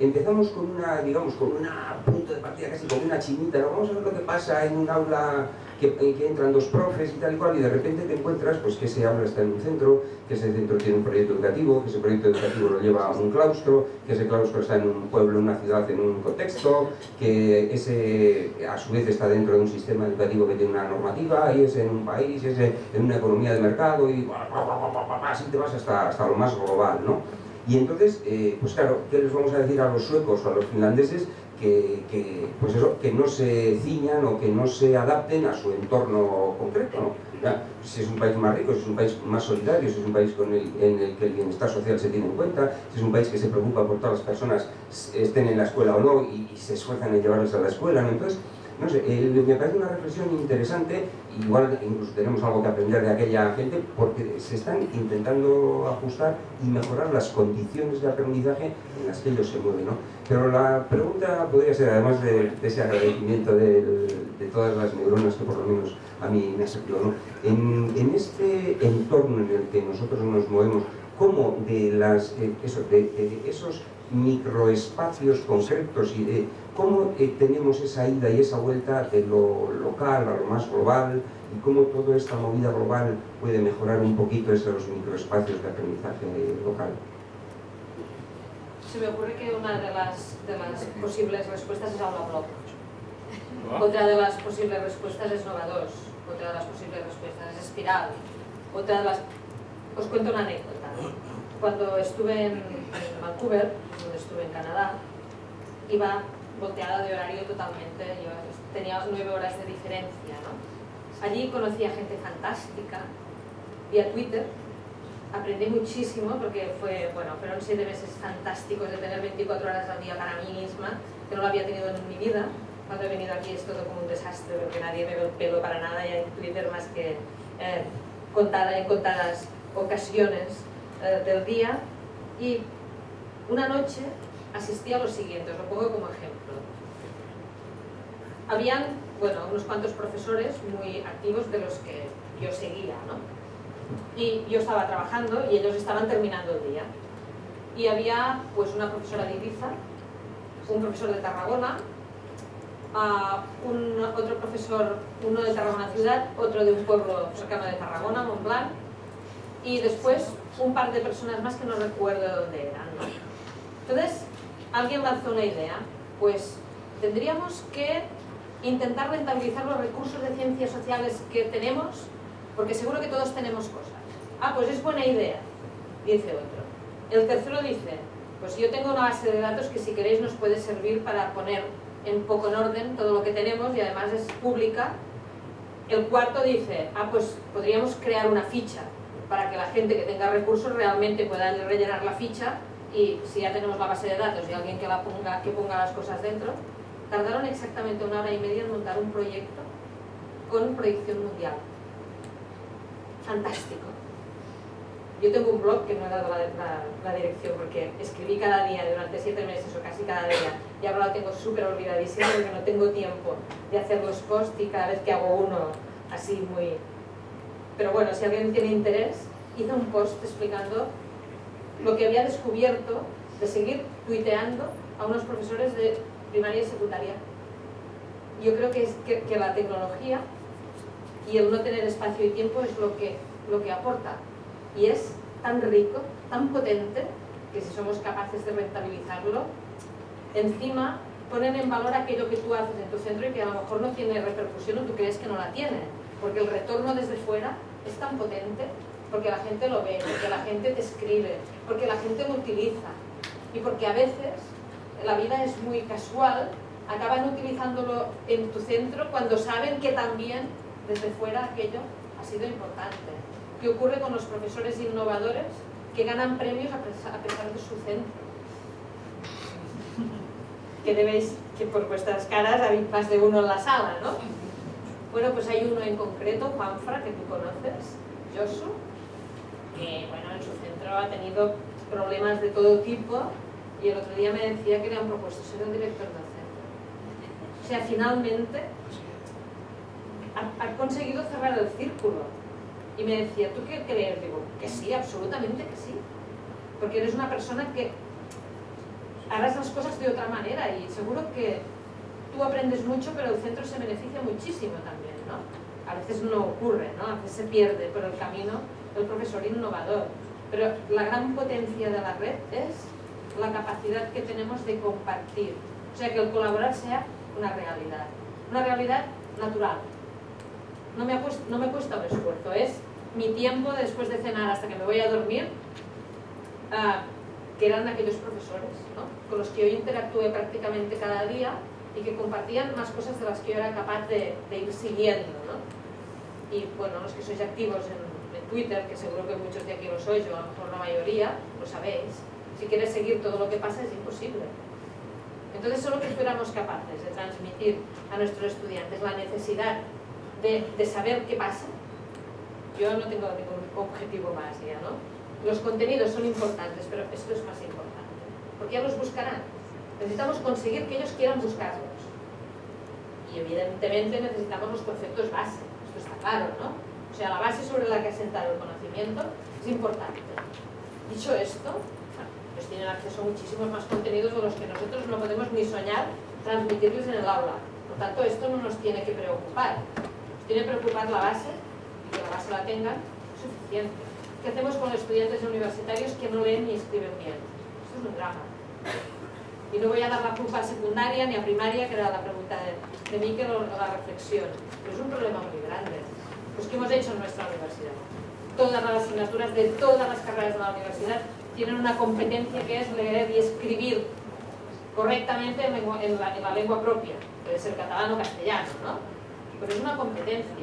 empezamos con una, digamos, con una punto de partida casi como una chinita, ¿no? Vamos a ver lo que pasa en un aula que entran dos profes y tal y cual, y de repente te encuentras pues que ese aula está en un centro, que ese centro tiene un proyecto educativo, que ese proyecto educativo lo lleva a un claustro, que ese claustro está en un pueblo, en una ciudad, en un contexto, que ese a su vez está dentro de un sistema educativo que tiene una normativa, y ese en un país, ese en una economía de mercado, y así te vas hasta lo más global, ¿no? Y entonces, pues claro, ¿qué les vamos a decir a los suecos o a los finlandeses? Pues eso, que no se ciñan o que no se adapten a su entorno concreto, ¿no? Ya, si es un país más rico, si es un país más solidario, si es un país en el que el bienestar social se tiene en cuenta, si es un país que se preocupa por todas las personas, estén en la escuela o no, y se esfuerzan en llevarles a la escuela, ¿no? Entonces, no sé, me parece una reflexión interesante, igual incluso tenemos algo que aprender de aquella gente, porque se están intentando ajustar y mejorar las condiciones de aprendizaje en las que ellos se mueven, ¿no? Pero la pregunta podría ser, además de ese agradecimiento de todas las neuronas que por lo menos a mí me ha servido, ¿no? En este entorno en el que nosotros nos movemos, ¿cómo de esos microespacios concretos y de cómo tenemos esa ida y esa vuelta de lo local a lo más global, y cómo toda esta movida global puede mejorar un poquito esos microespacios de aprendizaje local? Se me ocurre que una de las posibles respuestas es AulaBlog. Otra de las posibles respuestas es Nova2. Otra de las posibles respuestas es Espiral. Otra de las... Os cuento una anécdota. Cuando estuve en Vancouver, donde estuve en Canadá, iba volteada de horario totalmente, yo tenía 9 horas de diferencia, ¿no? Allí conocí a gente fantástica, vía Twitter, aprendí muchísimo porque fueron 7 meses fantásticos de tener 24 horas al día para mí misma, que no lo había tenido en mi vida. Cuando he venido aquí es todo como un desastre porque nadie me ve el pelo para nada, y hay Twitter más que contadas ocasiones del día. Y una noche asistí a los siguientes, lo pongo como ejemplo. Habían, unos cuantos profesores muy activos de los que yo seguía, ¿no? Y yo estaba trabajando y ellos estaban terminando el día. Y había, pues, una profesora de Ibiza, un profesor de Tarragona, otro profesor, uno de Tarragona ciudad, otro de un pueblo cercano de Tarragona, Montblanc, y después un par de personas más que no recuerdo dónde eran, ¿no? Entonces, alguien lanzó una idea, pues tendríamos que intentar rentabilizar los recursos de ciencias sociales que tenemos, porque seguro que todos tenemos cosas. Ah, pues es buena idea, dice otro. El tercero dice, pues yo tengo una base de datos que si queréis nos puede servir para poner un poco en orden todo lo que tenemos, y además es pública. El cuarto dice, ah, pues podríamos crear una ficha para que la gente que tenga recursos realmente pueda rellenar la ficha, y si ya tenemos la base de datos y alguien que ponga las cosas dentro. Tardaron exactamente 1 hora y media en montar un proyecto con proyección mundial. Fantástico. Yo tengo un blog que no he dado la dirección porque escribí cada día durante 7 meses o casi cada día, y ahora lo tengo súper olvidadísimo porque no tengo tiempo de hacer los posts, y cada vez que hago uno así muy... Pero bueno, si alguien tiene interés, hice un post explicando lo que había descubierto de seguir tuiteando a unos profesores de primaria y secundaria. Yo creo que la tecnología y el no tener espacio y tiempo es lo que aporta, y es tan rico, tan potente, que si somos capaces de rentabilizarlo, encima ponen en valor aquello que tú haces en tu centro y que a lo mejor no tiene repercusión o tú crees que no la tiene, porque el retorno desde fuera es tan potente, porque la gente lo ve, porque la gente te escribe, porque la gente lo utiliza, y porque a veces la vida es muy casual, acaban utilizándolo en tu centro cuando saben que también desde fuera aquello ha sido importante. ¿Qué ocurre con los profesores innovadores que ganan premios a pesar de su centro? Que debéis, que por vuestras caras hay más de uno en la sala, ¿no? Bueno, pues hay uno en concreto, Juanfra, que tú conoces, Josu, que en su centro ha tenido problemas de todo tipo, y el otro día me decía que le han propuesto ser el director docente. O sea, finalmente ha conseguido cerrar el círculo. Y me decía, ¿tú qué crees? Digo, que sí, absolutamente que sí. Porque eres una persona que harás las cosas de otra manera, y seguro que tú aprendes mucho, pero el centro se beneficia muchísimo también, ¿no? A veces no ocurre, ¿no? A veces se pierde por el camino el profesor innovador. Pero la gran potencia de la red es la capacidad que tenemos de compartir. O sea, que el colaborar sea una realidad natural. No me cuesta un esfuerzo, es mi tiempo después de cenar hasta que me voy a dormir, que eran aquellos profesores, ¿no?, con los que yo interactué prácticamente cada día y que compartían más cosas de las que yo era capaz de ir siguiendo, ¿no? Y bueno, los que sois activos en Twitter, que seguro que muchos de aquí lo sois, yo a lo mejor la mayoría, lo sabéis, si quieres seguir todo lo que pasa es imposible. Entonces, solo que fuéramos capaces de transmitir a nuestros estudiantes la necesidad de saber qué pasa. Yo no tengo ningún objetivo más ya, ¿no? Los contenidos son importantes, pero esto es más importante, porque ya los buscarán. Necesitamos conseguir que ellos quieran buscarlos. Y evidentemente necesitamos los conceptos base, esto está claro, ¿no? O sea, la base sobre la que asentar el conocimiento es importante. Dicho esto, bueno, pues tienen acceso a muchísimos más contenidos de los que nosotros no podemos ni soñar transmitirles en el aula. Por tanto, esto no nos tiene que preocupar. Tiene que preocupar la base, y que la base la tengan, es suficiente. ¿Qué hacemos con los estudiantes universitarios que no leen ni escriben bien? Esto es un drama. Y no voy a dar la culpa a secundaria ni a primaria, que era la pregunta de Miquel, o la reflexión. Pero es un problema muy grande. Pues que hemos hecho en nuestra universidad. Todas las asignaturas de todas las carreras de la universidad tienen una competencia que es leer y escribir correctamente en la lengua propia. Puede ser catalán o castellano, ¿no? Pero es una competencia.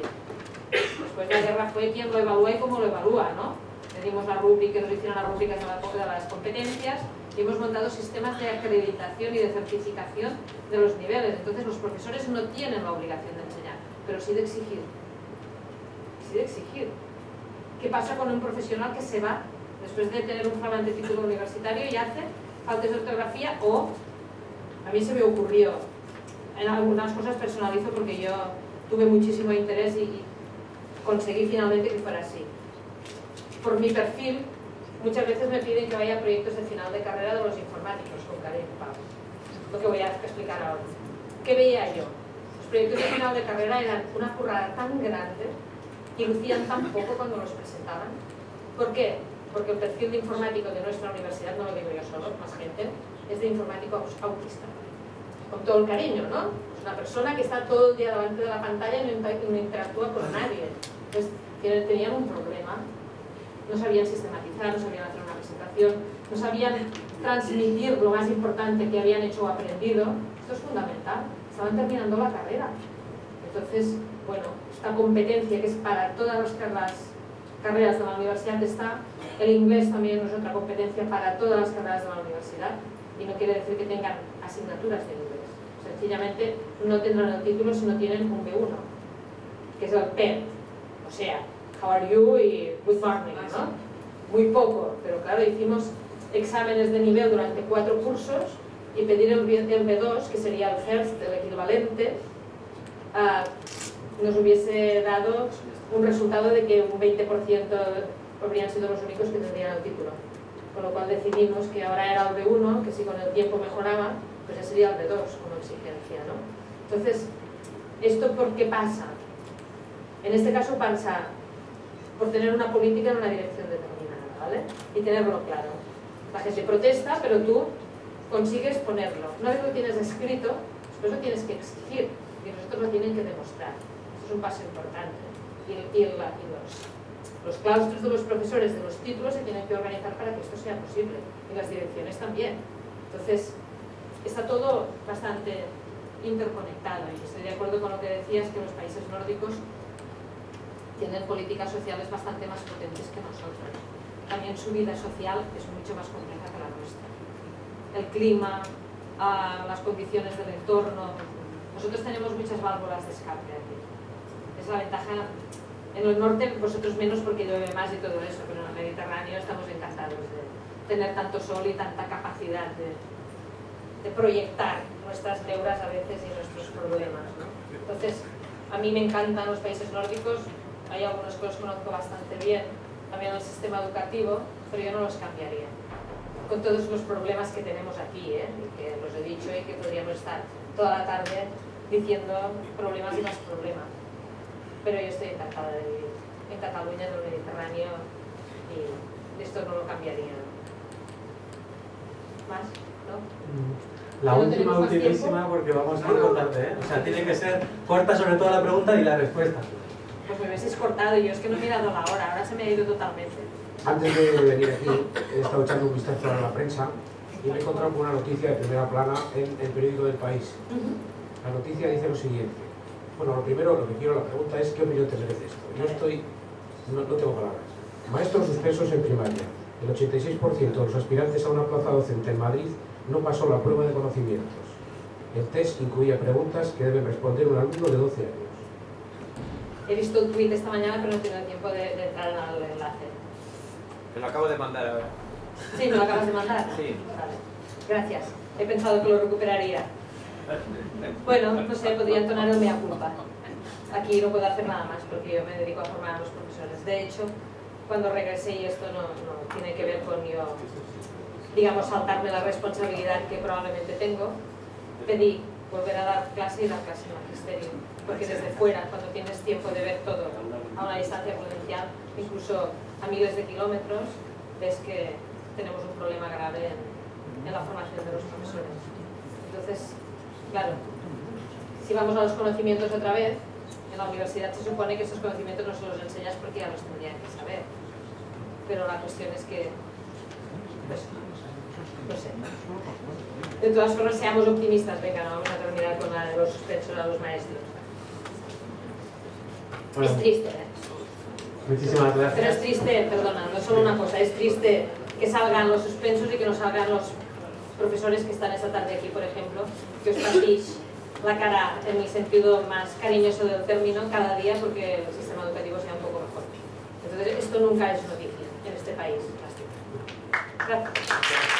Después de la guerra fue quien lo evalúa y cómo lo evalúa, ¿no? Le dimos la rúbrica, nos hicieron las rúbricas de las competencias, y hemos montado sistemas de acreditación y de certificación de los niveles. Entonces los profesores no tienen la obligación de enseñar, pero sí de exigir. Sí de exigir. ¿Qué pasa con un profesional que se va después de tener un flamante título universitario y hace faltas de ortografía? O, a mí se me ocurrió, en algunas cosas personalizo porque yo tuve muchísimo interés y conseguí finalmente que fuera así. Por mi perfil, muchas veces me piden que vaya a proyectos de final de carrera de los informáticos, con Karen Pau, lo que voy a explicar ahora. ¿Qué veía yo? Los proyectos de final de carrera eran una currada tan grande y lucían tan poco cuando los presentaban. ¿Por qué? Porque el perfil de informático de nuestra universidad, no lo digo yo solo, más gente, es de informático autista. Con todo el cariño, ¿no? Una persona que está todo el día delante de la pantalla y no interactúa con nadie. Entonces, tenían un problema. No sabían sistematizar, no sabían hacer una presentación, no sabían transmitir lo más importante que habían hecho o aprendido. Esto es fundamental. Estaban terminando la carrera. Entonces, bueno, esta competencia que es para todas las carreras de la universidad está. El inglés también es otra competencia para todas las carreras de la universidad. Y no quiere decir que tengan asignaturas de inglés. Sencillamente no tendrán el título si no tienen un B1, que es el PET, o sea, how are you y good morning, ¿no? Muy poco, pero claro, hicimos exámenes de nivel durante 4 cursos y pedir el B2, que sería el First, el equivalente, nos hubiese dado un resultado de que un 20% habrían sido los únicos que tendrían el título. Con lo cual decidimos que ahora era el B1, que si con el tiempo mejoraba, pues ya sería el de 2 como exigencia, ¿no? Entonces, ¿esto por qué pasa? En este caso pasa por tener una política en una dirección determinada, ¿vale? Y tenerlo claro. La gente protesta, pero tú consigues ponerlo. Una vez lo tienes escrito, después lo tienes que exigir, y nosotros lo tienen que demostrar. Esto es un paso importante. Y los claustros de los profesores de los títulos se tienen que organizar para que esto sea posible, y las direcciones también. Entonces, está todo bastante interconectado, y estoy de acuerdo con lo que decías, que los países nórdicos tienen políticas sociales bastante más potentes que nosotros. También su vida social es mucho más compleja que la nuestra. El clima, las condiciones del entorno. Nosotros tenemos muchas válvulas de escape aquí. Es la ventaja. En el norte, vosotros menos porque llueve más y todo eso, pero en el Mediterráneo estamos encantados tener tanto sol y tanta capacidad de proyectar nuestras neuras a veces y nuestros problemas, ¿no? Entonces, a mí me encantan los países nórdicos, hay algunos que los conozco bastante bien, también el sistema educativo, pero yo no los cambiaría. Con todos los problemas que tenemos aquí, y que los he dicho y que podríamos estar toda la tarde diciendo problemas y más problemas. Pero yo estoy encantada de vivir en Cataluña, en el Mediterráneo, y esto no lo cambiaría. ¿Más? ¿No? La última, ultimísima, porque vamos muy cortante, ¿eh? O sea, tiene que ser corta sobre todo la pregunta y la respuesta. Pues me habéis cortado, yo es que no he mirado la hora, ahora se me ha ido totalmente. Antes de venir aquí, he estado echando un vistazo a la prensa y me he encontrado con una noticia de primera plana en el periódico del País. La noticia dice lo siguiente. Bueno, lo primero, lo que quiero, la pregunta es ¿qué opinión te merece esto? Yo estoy... No tengo palabras. Maestros suspensos en primaria. El 86% de los aspirantes a una plaza docente en Madrid no pasó la prueba de conocimientos. El test incluía preguntas que debe responder un alumno de 12 años. He visto un tuit esta mañana, pero no he tenido tiempo de entrar al enlace. Te lo acabo de mandar ahora. Sí, ¿me lo acabas de mandar? Sí. Vale. Gracias. He pensado que lo recuperaría. Bueno, no sé, podría entonar el mea culpa. Aquí no puedo hacer nada más porque yo me dedico a formar a los profesores. De hecho, cuando regresé, y esto no tiene que ver con yo, digamos, saltarme la responsabilidad que probablemente tengo, pedí volver a dar clase y dar clase en magisterio. Porque desde fuera, cuando tienes tiempo de ver todo a una distancia prudencial, incluso a miles de kilómetros, ves que tenemos un problema grave en la formación de los profesores. Entonces, claro, si vamos a los conocimientos otra vez, en la universidad se supone que esos conocimientos no se los enseñas porque ya los tendrían que saber. Pero la cuestión es que, pues, no sé. De todas formas, seamos optimistas. Venga, no vamos a terminar con la de los suspensos a los maestros. Bueno. Es triste, Muchísimas gracias. Pero es triste, perdona, no es solo una cosa, es triste que salgan los suspensos y que no salgan los profesores que están esta tarde aquí, por ejemplo, que os partís la cara, en el sentido más cariñoso del término, cada día porque el sistema educativo sea un poco mejor. Entonces, esto nunca es noticia en este país. Gracias.